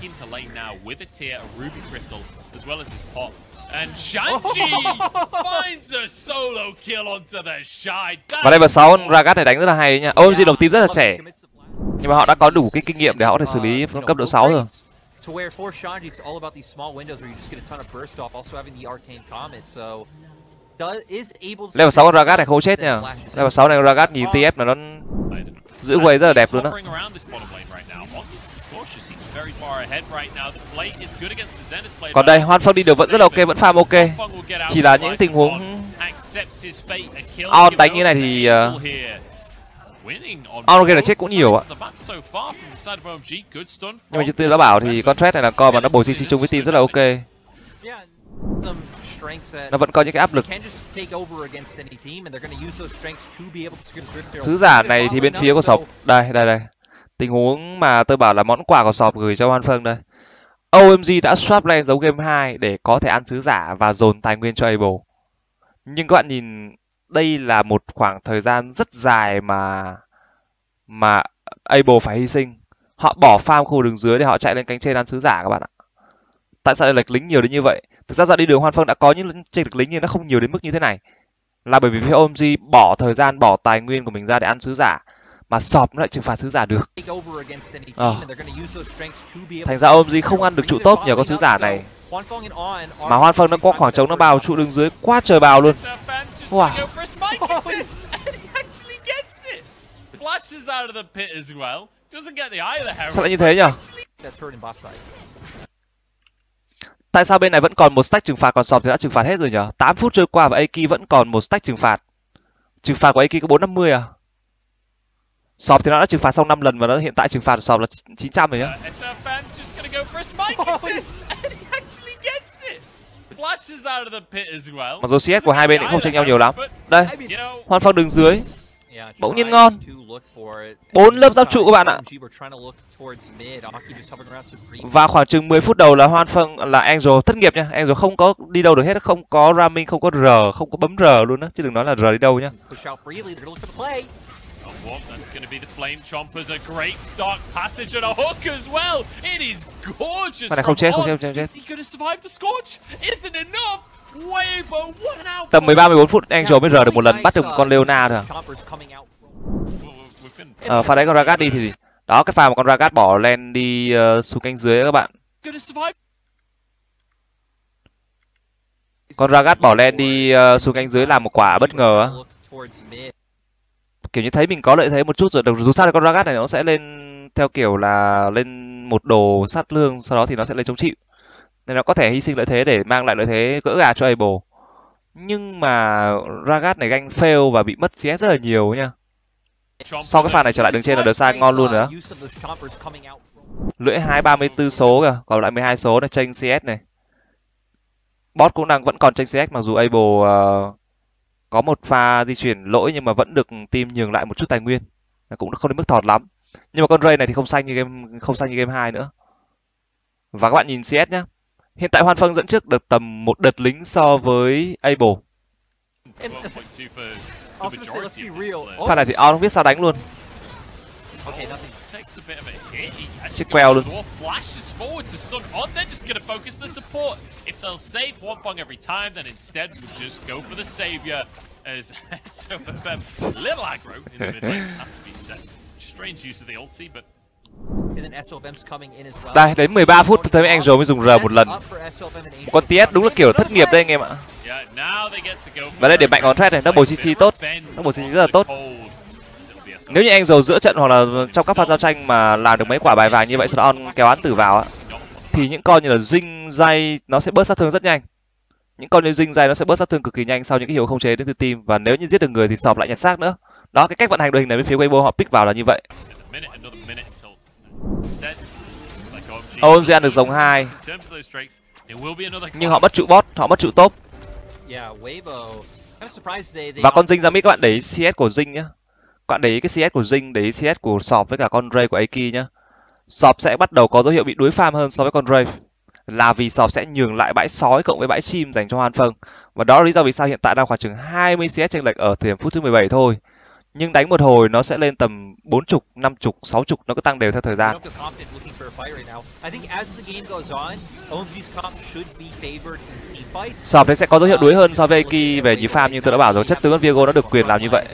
Và đây vào sáu, Ragas này đánh rất là hay nha. ô em giê đồng team rất là trẻ, nhưng mà họ đã có đủ cái kinh nghiệm để họ có thể xử lý cấp độ sáu rồi. Đây vào sáu, Ragas này không chết nha. Đây vào sáu này Ragas nhìn tê ép là nó giữ quay rất là đẹp luôn đó. Còn đây Hoan Phong đi được vẫn rất là ok, vẫn farm ok. Chỉ là những tình huống on đánh như này thì uh, on game là chết cũng nhiều ạ. Nhưng mà như tôi đã bảo thì con Thresh này là con mà nó bồi xê xê chung với team rất là ok. Nó vẫn có những cái áp lực. Sứ giả này thì bên phía của Sọc. Đây, đây, đây. Tình huống mà tôi bảo là món quà của Sofm gửi cho Hoan Phong đây. ô em giê đã swap lane giống game hai để có thể ăn sứ giả và dồn tài nguyên cho Able. Nhưng các bạn nhìn, đây là một khoảng thời gian rất dài mà mà Able phải hy sinh. Họ bỏ farm khu đường dưới để họ chạy lên cánh trên ăn sứ giả các bạn ạ. Tại sao lại lệch lính nhiều đến như vậy? Thực ra dạo đi đường Hoan Phong đã có những chênh lệch lính nhưng nó không nhiều đến mức như thế này. Là bởi vì phía ô em giê bỏ thời gian, bỏ tài nguyên của mình ra để ăn sứ giả. Mà Sofm nó lại trừng phạt sứ giả được. Ờ. Thành ra ô em giê không ăn được trụ tốt nhờ con sứ giả này. Mà Hoan Phong nó có khoảng trống, nó bào trụ đường dưới quá trời bào luôn. Wow. Sao lại như thế nhở? Tại sao bên này vẫn còn một stack trừng phạt, còn Sofm thì đã trừng phạt hết rồi nhở? tám phút trôi qua và Aki vẫn còn một stack trừng phạt. Trừng phạt của Aki có bốn trăm năm mươi à? Sofm thì nó đã trừng phạt xong năm lần và nó hiện tại trừng phạt của Sofm là chín trăm rồi nhá. Mặc dù xê ét của hai bên cũng không tranh nhau nhiều lắm. Đây, Hoan Phong đường dưới bỗng nhiên ngon. Bốn lớp giáp trụ các bạn ạ. Và khoảng chừng mười phút đầu là Hoan Phong là Angel thất nghiệp nha. Angel không có đi đâu được hết, không có ramming, không có R, không có bấm R luôn á, chứ đừng nói là R đi đâu nhá. Pha này không chết, không chết, không chết. Tầm mười ba mười bốn phút Angel mới rờ được một lần, bắt được một con Leona rồi. Ờ, pha đấy con Ragas đi thì gì? Đó, cái pha mà con Ragas bỏ len đi uh, xuống cánh dưới các bạn. Con Ragas bỏ len đi uh, xuống cánh dưới làm một quả bất ngờ á. Kiểu như thấy mình có lợi thế một chút rồi, dù sao thì con Ragas này nó sẽ lên theo kiểu là lên một đồ sát lương, sau đó thì nó sẽ lên chống chịu, nên nó có thể hy sinh lợi thế để mang lại lợi thế gỡ gà cho Able. Nhưng mà Ragas này ganh fail và bị mất xê ét rất là nhiều nha. Sau cái pha này trở lại đường trên là TheShy ngon luôn nữa. Lưỡi hai ba mươi tư số kìa, còn lại mười hai số này, chênh xê ét này. Bot cũng đang vẫn còn chênh xê ét mặc dù Able uh, có một pha di chuyển lỗi nhưng mà vẫn được team nhường lại một chút tài nguyên, cũng không đến mức thọt lắm. Nhưng mà con Ray này thì không xanh như game không xanh như game hai nữa. Và các bạn nhìn xê ét nhá. Hiện tại Hoan Phong dẫn trước được tầm một đợt lính so với Able. Thằng này thì ao không biết sao đánh luôn. Chết queo luôn. Đây, đến mười ba phút tôi thấy Angel mới dùng R một lần. Một con tê ét đúng là kiểu thất nghiệp đây anh em ạ. Và đây để mạnh con Thresh này, double xê xê tốt, double xê xê rất là tốt. Nếu như Angel giữa trận hoặc là trong các pha giao tranh mà làm được mấy quả bài vàng như vậy, sau đó on kéo án tử vào á, thì những con như là Zing, Zay nó sẽ bớt sát thương rất nhanh. Những con như Zing, Zay nó sẽ bớt sát thương cực kỳ nhanh sau những cái hiệu không chế đến từ team. Và nếu như giết được người thì Sofm lại nhặt xác nữa. Đó, cái cách vận hành đội hình này bên phía Weibo họ pick vào là như vậy. ô em giê ăn được dòng hai, nhưng họ mất trụ bot, họ mất trụ top. Và con Zing ra mid, các bạn để ý xê ét của Zing nhá. Các bạn để ý cái xê ét của Zing, để ý xê ét của Sofm với cả con Ray của Aki nhá. Sofm sẽ bắt đầu có dấu hiệu bị đuối farm hơn so với con Ray, là vì Sofm sẽ nhường lại bãi sói cộng với bãi chim dành cho Hoan Phong. Và đó là lý do vì sao hiện tại đang khoảng chừng hai mươi CS chênh lệch ở thời điểm phút thứ mười bảy thôi. Nhưng đánh một hồi nó sẽ lên tầm bốn mươi, năm mươi, sáu mươi, nó cứ tăng đều theo thời gian. Sofm đấy sẽ có dấu hiệu đuối hơn so với Aki về nhịp farm, nhưng tôi đã bảo rồi, chất tướng Viego nó được quyền làm như vậy.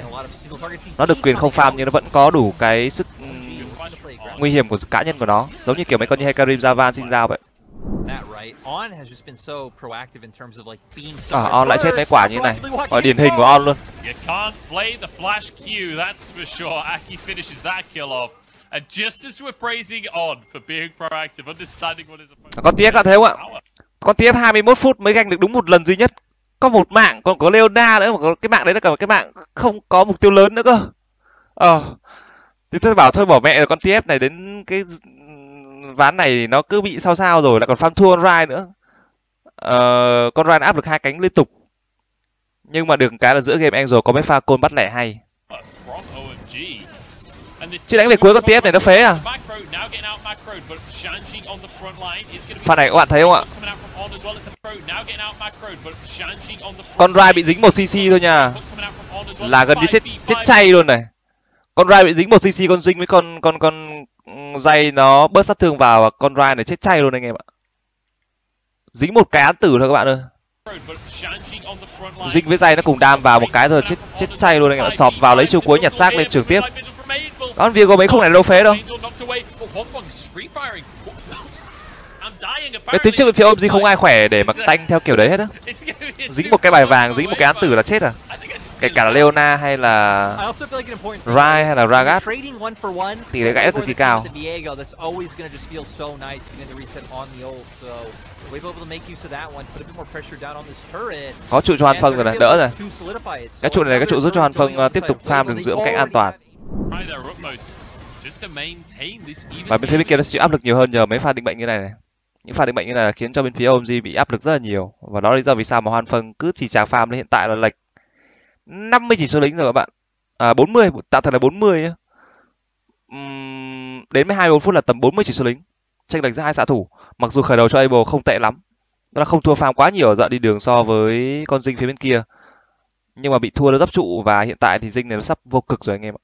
Nó được quyền không farm nhưng nó vẫn có đủ cái sức nguy hiểm của cá nhân của nó, giống như kiểu mấy con như Hecarim, Jarvan, Xin Zhao vậy. Ờ, On lại chết mấy quả như thế này, gọi điển hình của On luôn. Con tê ép là thế không ạ? Con tê ép hai mươi mốt phút mới ganh được đúng một lần duy nhất. Có một mạng, còn có Leona nữa, mà có cái mạng đấy là cả cái mạng không có mục tiêu lớn nữa cơ. Ờ, thì tôi bảo thôi bỏ mẹ rồi, con tê ép này đến cái ván này nó cứ bị sao sao rồi, lại còn farm thua con Rai nữa. Ờ, con Rai áp được hai cánh liên tục. Nhưng mà được cái là giữa game Angel có mấy pha côn bắt lẻ hay. Chứ đánh về cuối con tê ép này nó phế à. Pha này các bạn thấy không ạ? Con Rai bị dính một xê xê thôi nha, là gần như chết chết chay luôn này. Con Rai bị dính một xê xê, con Zing với con con con Dây nó bớt sát thương vào và con Rai này chết chay luôn anh em ạ. Dính một cái án tử thôi các bạn ơi. Zing với Dây nó cùng đam vào một cái rồi chết chết chay luôn anh em ạ. Sofm vào lấy chiêu cuối nhặt xác lên trường tiếp. Đó, Viego mấy khúc này đâu phế đâu. Cái tuyến trước bên phía ô em giê không ai khỏe để mà tanh theo kiểu đấy hết á. Dính một cái bài vàng, dính một cái án tử là chết à. Kể cả là Leona hay là Rai hay là Ragas, tỷ lệ gãy cực kỳ cao. Có trụ cho Hoan Phong rồi này, đỡ rồi. Cái trụ này, cái trụ giúp cho Hoan Phong tiếp tục farm đường giữa một cách an toàn. Và bên phía bên kia nó chịu áp lực nhiều hơn nhờ mấy pha định mệnh như này này. Những pha định mệnh như này là khiến cho bên phía ô em giê bị áp lực rất là nhiều. Và đó là lý do vì sao mà Hoan Phong cứ chỉ trà farm lên, hiện tại là lệch năm mươi chỉ số lính rồi các bạn. À, bốn mươi, tạo thành là bốn mươi nhá. Uhm, đến hai mươi bốn phút là tầm bốn mươi chỉ số lính. Chênh lệch giữa hai xạ thủ. Mặc dù khởi đầu cho Able không tệ lắm. Nó là không thua farm quá nhiều ở dạo đi đường so với con Zing phía bên kia. Nhưng mà bị thua nó dấp trụ và hiện tại thì Zing này nó sắp vô cực rồi anh em ạ.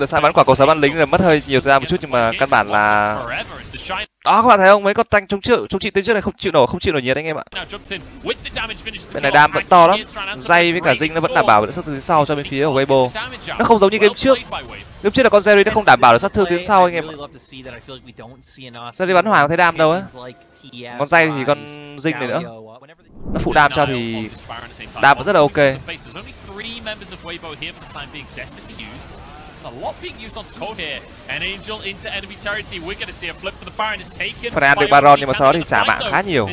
Đợt sai bắn quả cầu sáo bắn lính là mất hơi nhiều ra một chút, nhưng mà căn bản là đó, các bạn thấy không, mấy con tanh chống chịu chống chịu tuyến trước này không chịu nổi, không chịu nổi nhiệt anh em ạ. Bên này đam vẫn to lắm, Dây với cả Zing nó vẫn đảm bảo được sát thương tuyến sau cho bên phía của Weibo. Nó không giống như game trước, game trước là con Zeri nó không đảm bảo được sát thương tuyến sau anh em ạ. Zeri bắn hoàng thấy đam đâu á, con Dây thì con Zing này nữa. Nó phụ đam cho thì đam vẫn rất là ok. Phần này ăn được Baron nhưng mà sau đó thì trả mạng khá nhiều.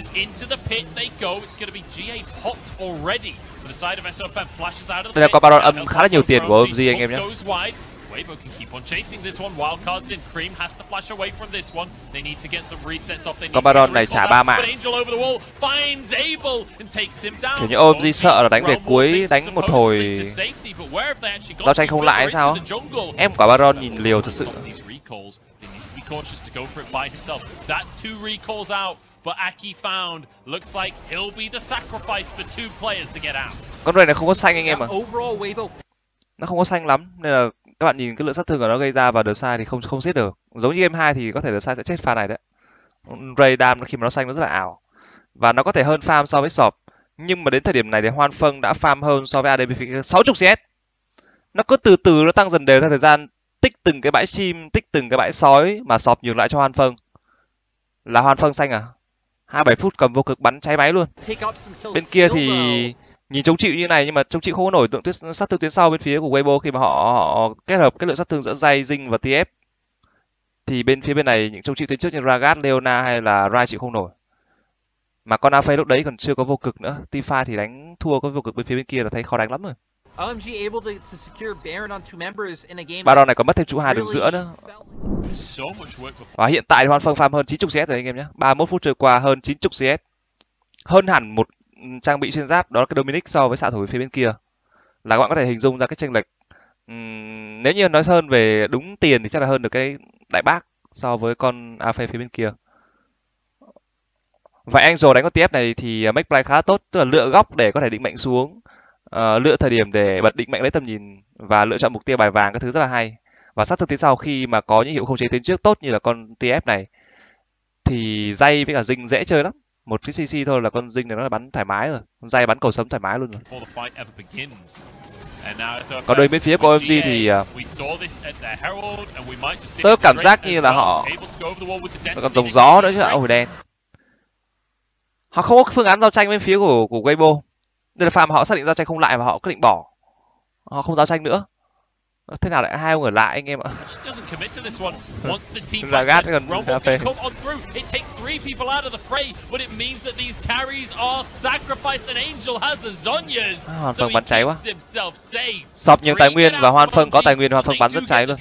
Đây là con Baron âm khá là nhiều tiền của ô em giê anh em nhé. Weibo can keep on chasing this one. Wild cards in. Cream has to flash away from this one. They need to get some resets off. They need to recover. But Angel over the wall finds Able and takes him down. Kiểu như ô em giê sợ là đánh về cuối, đánh một hồi giao tranh không lại hay sao? Em quả Baron nhìn liều thật sự. needs to be cautious to go for it by himself. That's two recalls out, but Aki found looks like he'll be the sacrifice for two players to get out. Con này không có xanh anh em ạ. Nó không có xanh lắm nên là các bạn nhìn cái lượng sát thương của nó gây ra và TheShy thì không không giết được. Giống như game hai thì có thể TheShy sẽ chết pha này đấy. Ray Dam khi mà nó xanh nó rất là ảo. Và nó có thể hơn farm so với Sofm. Nhưng mà đến thời điểm này thì Hoan Phong đã farm hơn so với a đê bê sáu mươi CS. Nó cứ từ từ nó tăng dần đều theo thời gian, tích từng cái bãi chim, tích từng cái bãi sói mà Sofm nhường lại cho Hoan Phong. Là Hoan Phong xanh à? hai mươi bảy phút cầm vô cực bắn cháy máy luôn. Bên kia thì nhìn chống chịu như này nhưng mà chống chịu không có nổi tượng tuyết, sát thương tuyến sau bên phía của Weibo khi mà họ, họ kết hợp cái lượng sát thương giữa Zay, Zing và tê ép. Thì bên phía bên này những chống chịu tuyến trước như Ragas, Leona hay là Rai chịu không nổi. Mà con Aphelios lúc đấy còn chưa có vô cực nữa. Tifa thì đánh thua có vô cực bên phía bên kia là thấy khó đánh lắm rồi. Baron này còn mất thêm trụ hai đường giữa nữa. Và hiện tại Hoan Phong farm hơn chín mươi CS rồi anh em nhé. ba mươi mốt phút trôi qua hơn chín mươi CS. Hơn hẳn một trang bị xuyên giáp, đó là cái Dominic so với xạ thủ phía bên kia. Là các bạn có thể hình dung ra cái chênh lệch. Uhm, nếu như nói hơn về đúng tiền thì chắc là hơn được cái đại bác so với con a ép phía bên kia. Và Angel đánh con tê ép này thì make play khá tốt, tức là lựa góc để có thể định mệnh xuống, uh, lựa thời điểm để bật định mệnh lấy tầm nhìn và lựa chọn mục tiêu bài vàng, các thứ rất là hay. Và sát thương tiến sau khi mà có những hiệu khống chế tiến trước tốt như là con tê ép này thì Zay với cả Zing dễ chơi lắm. Một cái xê xê thôi là con Zing này nó là bắn thoải mái rồi, con Zay bắn cầu sấm thoải mái luôn rồi. Còn đối bên phía của ô em giê thì tớ cảm giác như là họ còn dòng gió nữa chứ ạ, hồi đen. Họ không có phương án giao tranh bên phía của của Weibo. Đây là farm họ xác định giao tranh không lại và họ quyết định bỏ. Họ không giao tranh nữa. Thế nào lại hai ông ở lại anh em ạ? Là gắt gần cà phê. Hoan Phong bắn cháy quá. Sofm nhiều tài nguyên và Hoan Phong có tài nguyên, Hoan Phong bắn rất cháy luôn.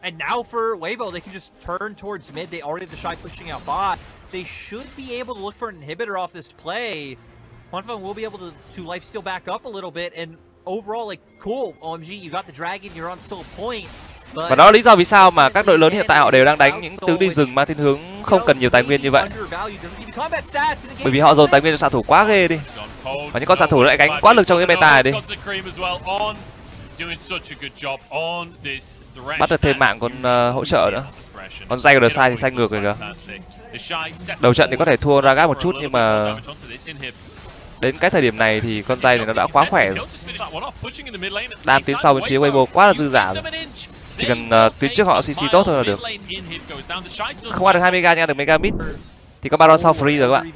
And now for Weibo, they can just turn towards mid. They already have TheShy pushing out bot. They should be able to look for an inhibitor off this play. Hoan Phong will be able to, to lifesteal back up a little bit. And overall, like, cool, ô em giê, you got the dragon, you're on still point. But và đó là lý do vì sao mà các đội lớn hiện tại họ đều đang đánh những tướng đi rừng mang thiên hướng không cần nhiều tài nguyên như vậy. Bởi vì họ dồn tài nguyên cho xạ thủ quá ghê đi. Và những con xạ thủ lại gánh quá lực trong cái meta đi. Bắt được thêm mạng con uh, hỗ trợ nữa. Con Zay của TheShy thì xanh ngược rồi kìa. Đầu trận thì có thể thua Ragas một chút nhưng mà đến cái thời điểm này thì con Zay này nó đã quá khỏe rồi. Đam tiến sau bên phía Weibo quá là dư giả rồi. Chỉ cần uh, tiến trước họ xê xê tốt thôi là được. Không ăn được hai mega nhưng ăn được mega mid. Thì con Baron sau free rồi các bạn.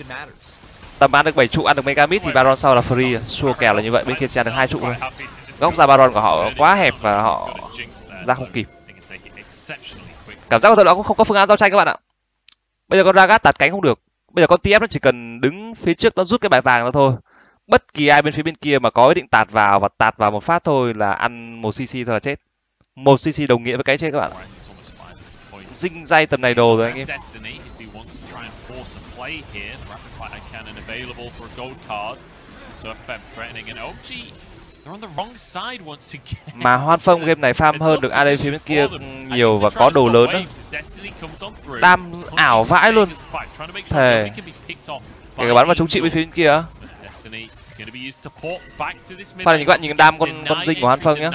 Tầm ăn được bảy trụ, ăn được mega mid thì Baron sau là free rồi. Sure kèo là như vậy, bên kia chỉ ăn được hai trụ thôi. Góc ra Baron của họ quá hẹp và họ ra không kịp. Cảm giác của tôi nó cũng không có phương án giao tranh các bạn ạ. Bây giờ con Ragas tạt cánh không được. Bây giờ con tê ép nó chỉ cần đứng phía trước, nó rút cái bài vàng ra thôi. Bất kỳ ai bên phía bên kia mà có ý định tạt vào và tạt vào một phát thôi là ăn một xê xê thôi là chết. Một xê xê đồng nghĩa với cái chết các bạn ạ. Dinh dây tầm này đồ rồi anh em. Mà Hoan Phong game này farm hơn được a đê phía bên kia nhiều và có đồ lớn đó. Tam ảo vãi luôn. Thề. Kể cả bắn vào chống chịu bên phía bên kia. Pha này các bạn nhìn đam con con Zing của Hoan Phong nhá.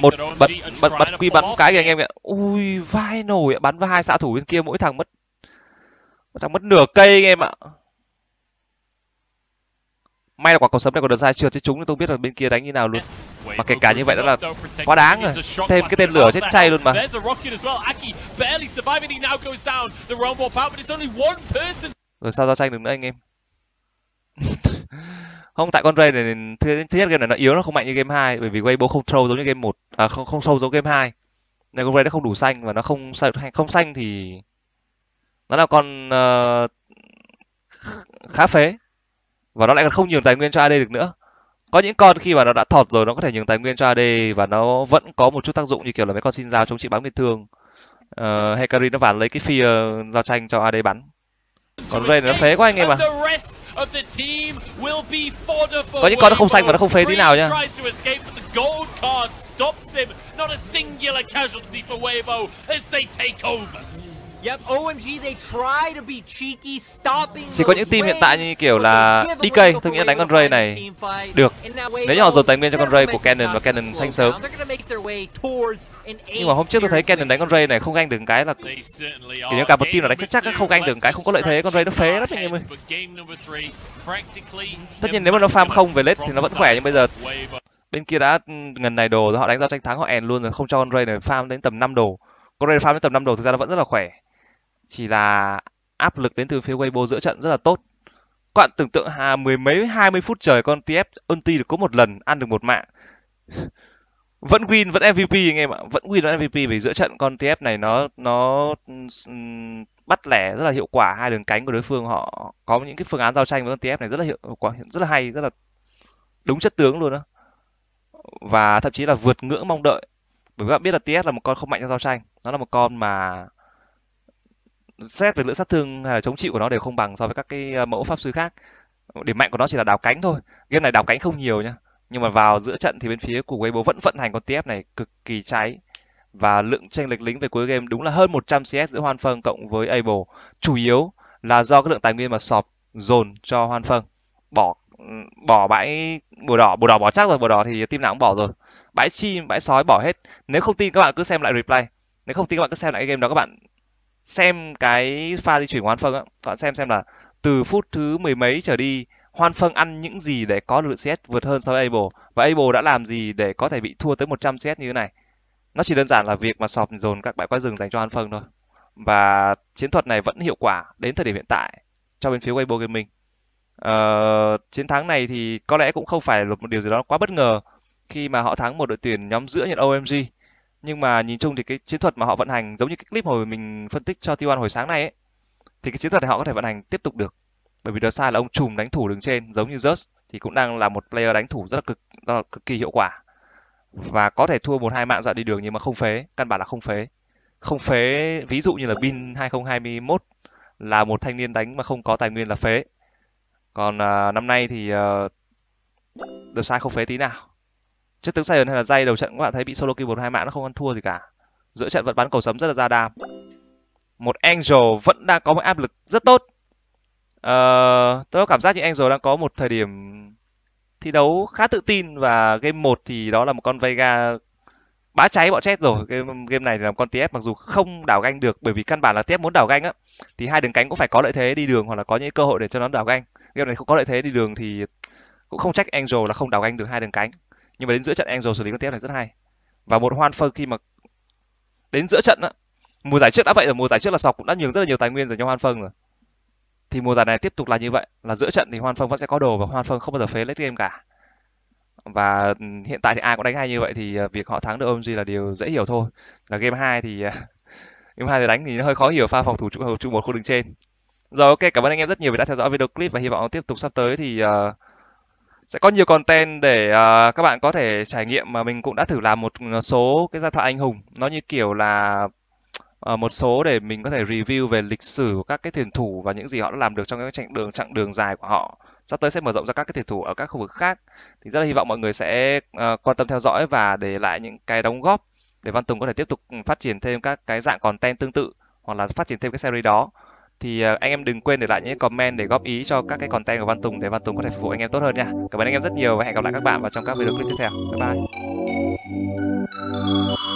Một bật bật bật quy bắn cái kìa anh em ạ. Ui vai nổi ạ, bắn vào hai xạ thủ bên kia mỗi thằng mất mỗi thằng mất nửa cây anh em ạ. May là quả cầu sấm này của TheShy trượt chứ chúng tôi không biết là bên kia đánh như nào luôn. Mà kể cả như vậy đó là quá đáng rồi. Thêm cái tên lửa chết chay luôn mà. Rồi sao giao tranh được nữa anh em? Không, tại con Ray này thứ nhất game này nó yếu, nó không mạnh như game hai. Bởi vì Weibo không throw giống như game một, à, không không throw giống game hai. Nên con Ray nó không đủ xanh và nó không không xanh thì nó là con uh, khá phế. Và nó lại còn không nhường tài nguyên cho a đê được nữa. Có những con khi mà nó đã thọt rồi nó có thể nhường tài nguyên cho a đê và nó vẫn có một chút tác dụng, như kiểu là mấy con Xin Zhao chống chị bắn nguyên thương. Uh, Hecarim nó vản lấy cái phi giao tranh cho a đê bắn. Còn Draven nó phế quá anh em ạ. Có những con nó không xanh mà nó không phế tí nào nhá. Chỉ có những team hiện tại như kiểu là đê ca, tôi nghĩ là đánh con Ray này được. Nếu như họ dồn tài nguyên cho con Ray của Cannon và Cannon xanh sớm. Nhưng mà hôm trước tôi thấy Cannon đánh con Ray này không ganh được cái là kiểu như cả một team là đánh chắc chắc không ganh được cái không có lợi thế, con Ray nó phế lắm anh em ơi. Tất nhiên nếu mà nó farm không về lết thì nó vẫn khỏe, nhưng bây giờ bên kia đã ngần này đồ rồi, họ đánh ra tranh thắng họ end luôn rồi, không cho con Ray này farm đến tầm năm đồ. Con Ray farm đến tầm năm đồ thực ra nó vẫn rất là khỏe. Chỉ là áp lực đến từ phía Weibo giữa trận rất là tốt. Các bạn tưởng tượng hà mười mấy hai mươi phút trời con tê ép ulti được có một lần, ăn được một mạng. Vẫn win, vẫn em vê pê anh em ạ, vẫn win vẫn em vê pê vì giữa trận con tê ép này nó nó bắt lẻ rất là hiệu quả hai đường cánh của đối phương, họ có những cái phương án giao tranh với con tê ép này rất là hiệu quả, rất là hay, rất là đúng chất tướng luôn đó. Và thậm chí là vượt ngưỡng mong đợi. Bởi các bạn biết là tê ép là một con không mạnh trong giao tranh, nó là một con mà xét về lượng sát thương hay là chống chịu của nó đều không bằng so với các cái mẫu pháp sư khác. Điểm mạnh của nó chỉ là đào cánh thôi. Game này đào cánh không nhiều nhá. Nhưng mà vào giữa trận thì bên phía của Weibo vẫn vận hành con tê ép này cực kỳ cháy. Và lượng chênh lệch lính về cuối game đúng là hơn một trăm CS giữa Hoan Phong cộng với Able. Chủ yếu là do cái lượng tài nguyên mà Sofm dồn cho Hoan Phong. Bỏ bỏ bãi bùa đỏ, bùa đỏ bỏ chắc rồi, bùa đỏ thì team nào cũng bỏ rồi. Bãi chim, bãi sói bỏ hết. Nếu không tin các bạn cứ xem lại replay. Nếu không tin các bạn cứ xem lại cái game đó các bạn. Xem cái pha di chuyển của Hoan Phong á, các bạn xem xem là từ phút thứ mười mấy trở đi Hoan Phong ăn những gì để có lượng xê ét vượt hơn so với Able, và Able đã làm gì để có thể bị thua tới một trăm CS như thế này. Nó chỉ đơn giản là việc mà Sofm dồn các bãi quái rừng dành cho Hoan Phong thôi. Và chiến thuật này vẫn hiệu quả đến thời điểm hiện tại cho bên phía Weibo Gaming. Ờ, chiến thắng này thì có lẽ cũng không phải là một điều gì đó quá bất ngờ khi mà họ thắng một đội tuyển nhóm giữa nhận ô em giê. Nhưng mà nhìn chung thì cái chiến thuật mà họ vận hành giống như cái clip hồi mình phân tích cho tê một hồi sáng nay ấy, thì cái chiến thuật này họ có thể vận hành tiếp tục được. Bởi vì TheShy là ông trùm đánh thủ đứng trên, giống như Just thì cũng đang là một player đánh thủ rất là cực rất là cực kỳ hiệu quả. Và có thể thua một hai mạng dọa đi đường nhưng mà không phế, căn bản là không phế. Không phế, ví dụ như là Bin hai không hai mốt là một thanh niên đánh mà không có tài nguyên là phế. Còn uh, năm nay thì uh, TheShy không phế tí nào. Trước tướng Sion hay là dây đầu trận các bạn thấy bị solo kill một hai mạng nó không ăn thua gì cả. Giữa trận vẫn bắn cầu sấm rất là ra đam. Một Angel vẫn đang có một áp lực rất tốt. Ờ, tôi có cảm giác như Angel đang có một thời điểm thi đấu khá tự tin, và game một thì đó là một con Vega bá cháy bọn chết rồi. Game, game này là một con tê ép mặc dù không đảo ganh được, bởi vì căn bản là tê ép muốn đảo ganh á thì hai đường cánh cũng phải có lợi thế đi đường hoặc là có những cơ hội để cho nó đảo ganh. Game này không có lợi thế đi đường thì cũng không trách Angel là không đảo ganh được hai đường cánh. Nhưng mà đến giữa trận Angel xử lý con tê ép này rất hay. Và một Hoan Phong khi mà đến giữa trận á, mùa giải trước đã vậy rồi, mùa giải trước là Sọc cũng đã nhường rất là nhiều tài nguyên dành cho Hoan Phong rồi. Thì mùa giải này tiếp tục là như vậy, là giữa trận thì Hoan Phong vẫn sẽ có đồ và Hoan Phong không bao giờ phế late game cả. Và hiện tại thì ai cũng đánh hay như vậy thì việc họ thắng được ô em giê là điều dễ hiểu thôi. Là game hai thì game hai thì đánh thì hơi khó hiểu pha phòng thủ trụ trụ một khu đường trên. Rồi, ok, cảm ơn anh em rất nhiều vì đã theo dõi video clip, và hy vọng tiếp tục sắp tới thì uh, sẽ có nhiều content để uh, các bạn có thể trải nghiệm. Mà mình cũng đã thử làm một số cái giai thoại anh hùng, nó như kiểu là uh, một số để mình có thể review về lịch sử của các cái tuyển thủ và những gì họ đã làm được trong cái chặng đường chặng đường dài của họ. Sắp tới sẽ mở rộng ra các cái tuyển thủ ở các khu vực khác, thì rất là hy vọng mọi người sẽ uh, quan tâm theo dõi và để lại những cái đóng góp để Văn Tùng có thể tiếp tục phát triển thêm các cái dạng content tương tự hoặc là phát triển thêm cái series đó. Thì anh em đừng quên để lại những comment để góp ý cho các cái content của Văn Tùng để Văn Tùng có thể phục vụ anh em tốt hơn nha. Cảm ơn anh em rất nhiều và hẹn gặp lại các bạn vào trong các video clip tiếp theo. Bye bye.